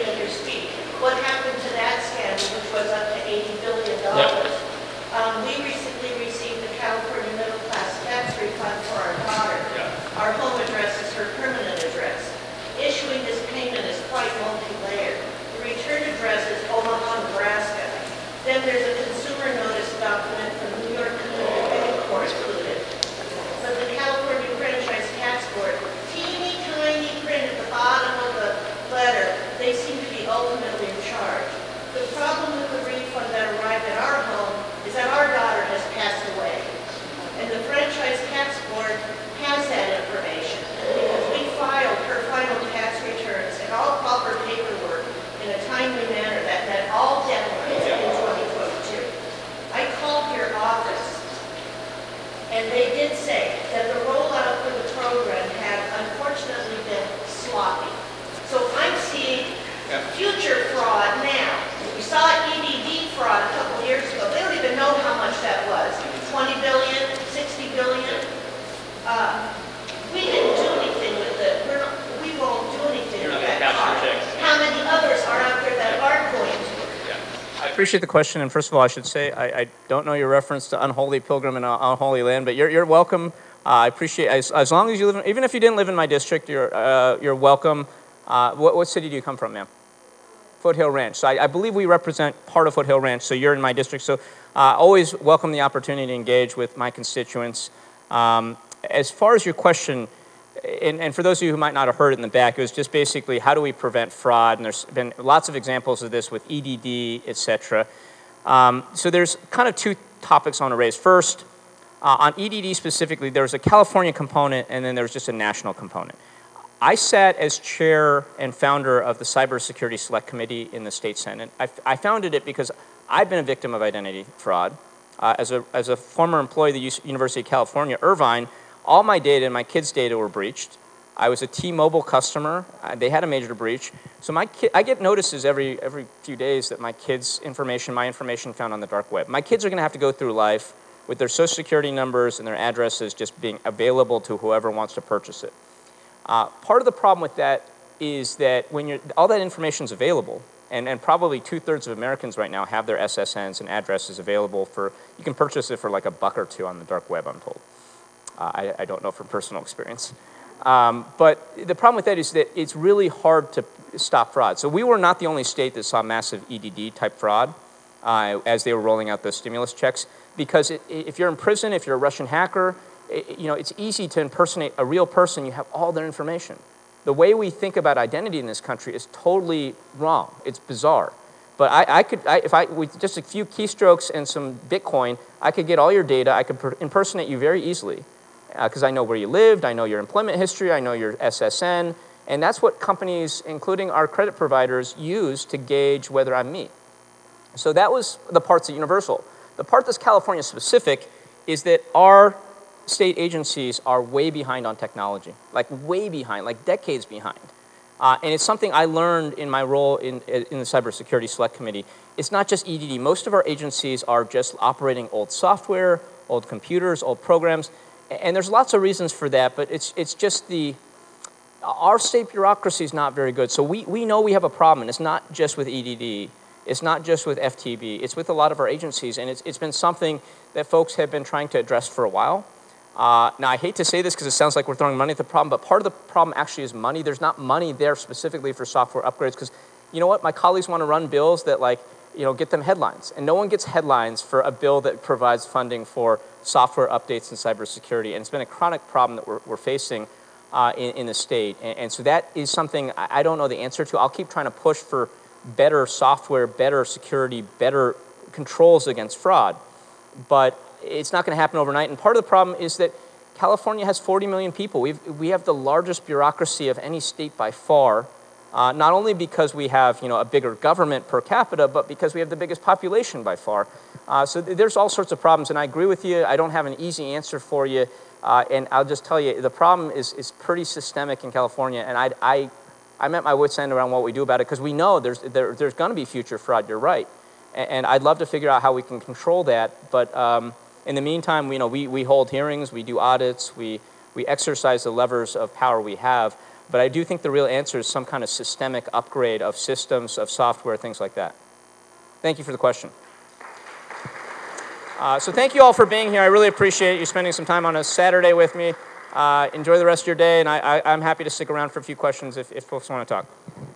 And they did say that the rollout for the program had unfortunately which doesn't even sloppy. So I'm seeing yeah. future fraud now. We saw E D D fraud a couple years ago. They don't even know how much that was. twenty billion dollars, sixty billion dollars. Uh, we didn't do anything with it. We're not, we won't do anything with that fraud. How many others are out there that are going to? I appreciate the question, and first of all, I should say I, I don't know your reference to Unholy Pilgrim and Unholy Land, but you're, you're welcome. Uh, I appreciate as, as long as you live, in, even if you didn't live in my district, you're uh, you're welcome. Uh, what, what city do you come from, ma'am? Foothill Ranch. So I, I believe we represent part of Foothill Ranch, so you're in my district. So uh, always welcome the opportunity to engage with my constituents. Um, as far as your question, and, and for those of you who might not have heard it in the back, it was just basically how do we prevent fraud? And there's been lots of examples of this with E D D, et cetera. Um, so there's kind of two topics I want to raise. First, uh, on E D D specifically, there was a California component and then there was just a national component. I sat as chair and founder of the Cybersecurity Select Committee in the State Senate. I, I founded it because I've been a victim of identity fraud. Uh, as, a, as a former employee of the U University of California, Irvine, all my data and my kids' data were breached. I was a T-Mobile customer. Uh, they had a major breach. So my ki I get notices every, every few days that my kids' information, my information found on the dark web. My kids are gonna have to go through life with their social security numbers and their addresses just being available to whoever wants to purchase it. Uh, part of the problem with that is that when you're, all that information's available, and, and probably two-thirds of Americans right now have their S S Ns and addresses available for, you can purchase it for like a buck or two on the dark web, I'm told. Uh, I, I don't know from personal experience. Um, but the problem with that is that it's really hard to stop fraud. So we were not the only state that saw massive E D D type fraud uh, as they were rolling out those stimulus checks, because it, if you're in prison, if you're a Russian hacker, it, you know, it's easy to impersonate a real person. You have all their information. The way we think about identity in this country is totally wrong. It's bizarre. But I, I could, I, if I, with just a few keystrokes and some Bitcoin, I could get all your data. I could impersonate you very easily. Because uh, I know where you lived, I know your employment history, I know your S S N, and that's what companies, including our credit providers, use to gauge whether I'm me. So that was the part that's universal. The part that's California specific is that our state agencies are way behind on technology, like way behind, like decades behind. Uh, and it's something I learned in my role in, in the Cybersecurity Select Committee. It's not just E D D. Most of our agencies are just operating old software, old computers, old programs. And there's lots of reasons for that, but it's, it's just the, our state bureaucracy is not very good. So we, we know we have a problem, and it's not just with E D D. It's not just with F T B. It's with a lot of our agencies, and it's, it's been something that folks have been trying to address for a while. Uh, now, I hate to say this because it sounds like we're throwing money at the problem, but part of the problem actually is money. There's not money there specifically for software upgrades because, you know what, my colleagues want to run bills that, like, you know, get them headlines. And no one gets headlines for a bill that provides funding for software updates in cybersecurity. And it's been a chronic problem that we're, we're facing uh, in, in the state. And, and so that is something I don't know the answer to. I'll keep trying to push for better software, better security, better controls against fraud. But it's not going to happen overnight. And part of the problem is that California has forty million people. We've, we have the largest bureaucracy of any state by far. Uh, not only because we have, you know, a bigger government per capita, but because we have the biggest population by far. Uh, so th there's all sorts of problems, and I agree with you. I don't have an easy answer for you, uh, and I'll just tell you, the problem is, is pretty systemic in California, and I, I, I'm at my wit's end around what we do about it, because we know there's, there, there's going to be future fraud, you're right. And, and I'd love to figure out how we can control that, but um, in the meantime, you know, we, we hold hearings, we do audits, we, we exercise the levers of power we have. But I do think the real answer is some kind of systemic upgrade of systems, of software, things like that. Thank you for the question. Uh, so thank you all for being here. I really appreciate you spending some time on a Saturday with me. Uh, enjoy the rest of your day, and I, I, I'm happy to stick around for a few questions if, if folks want to talk.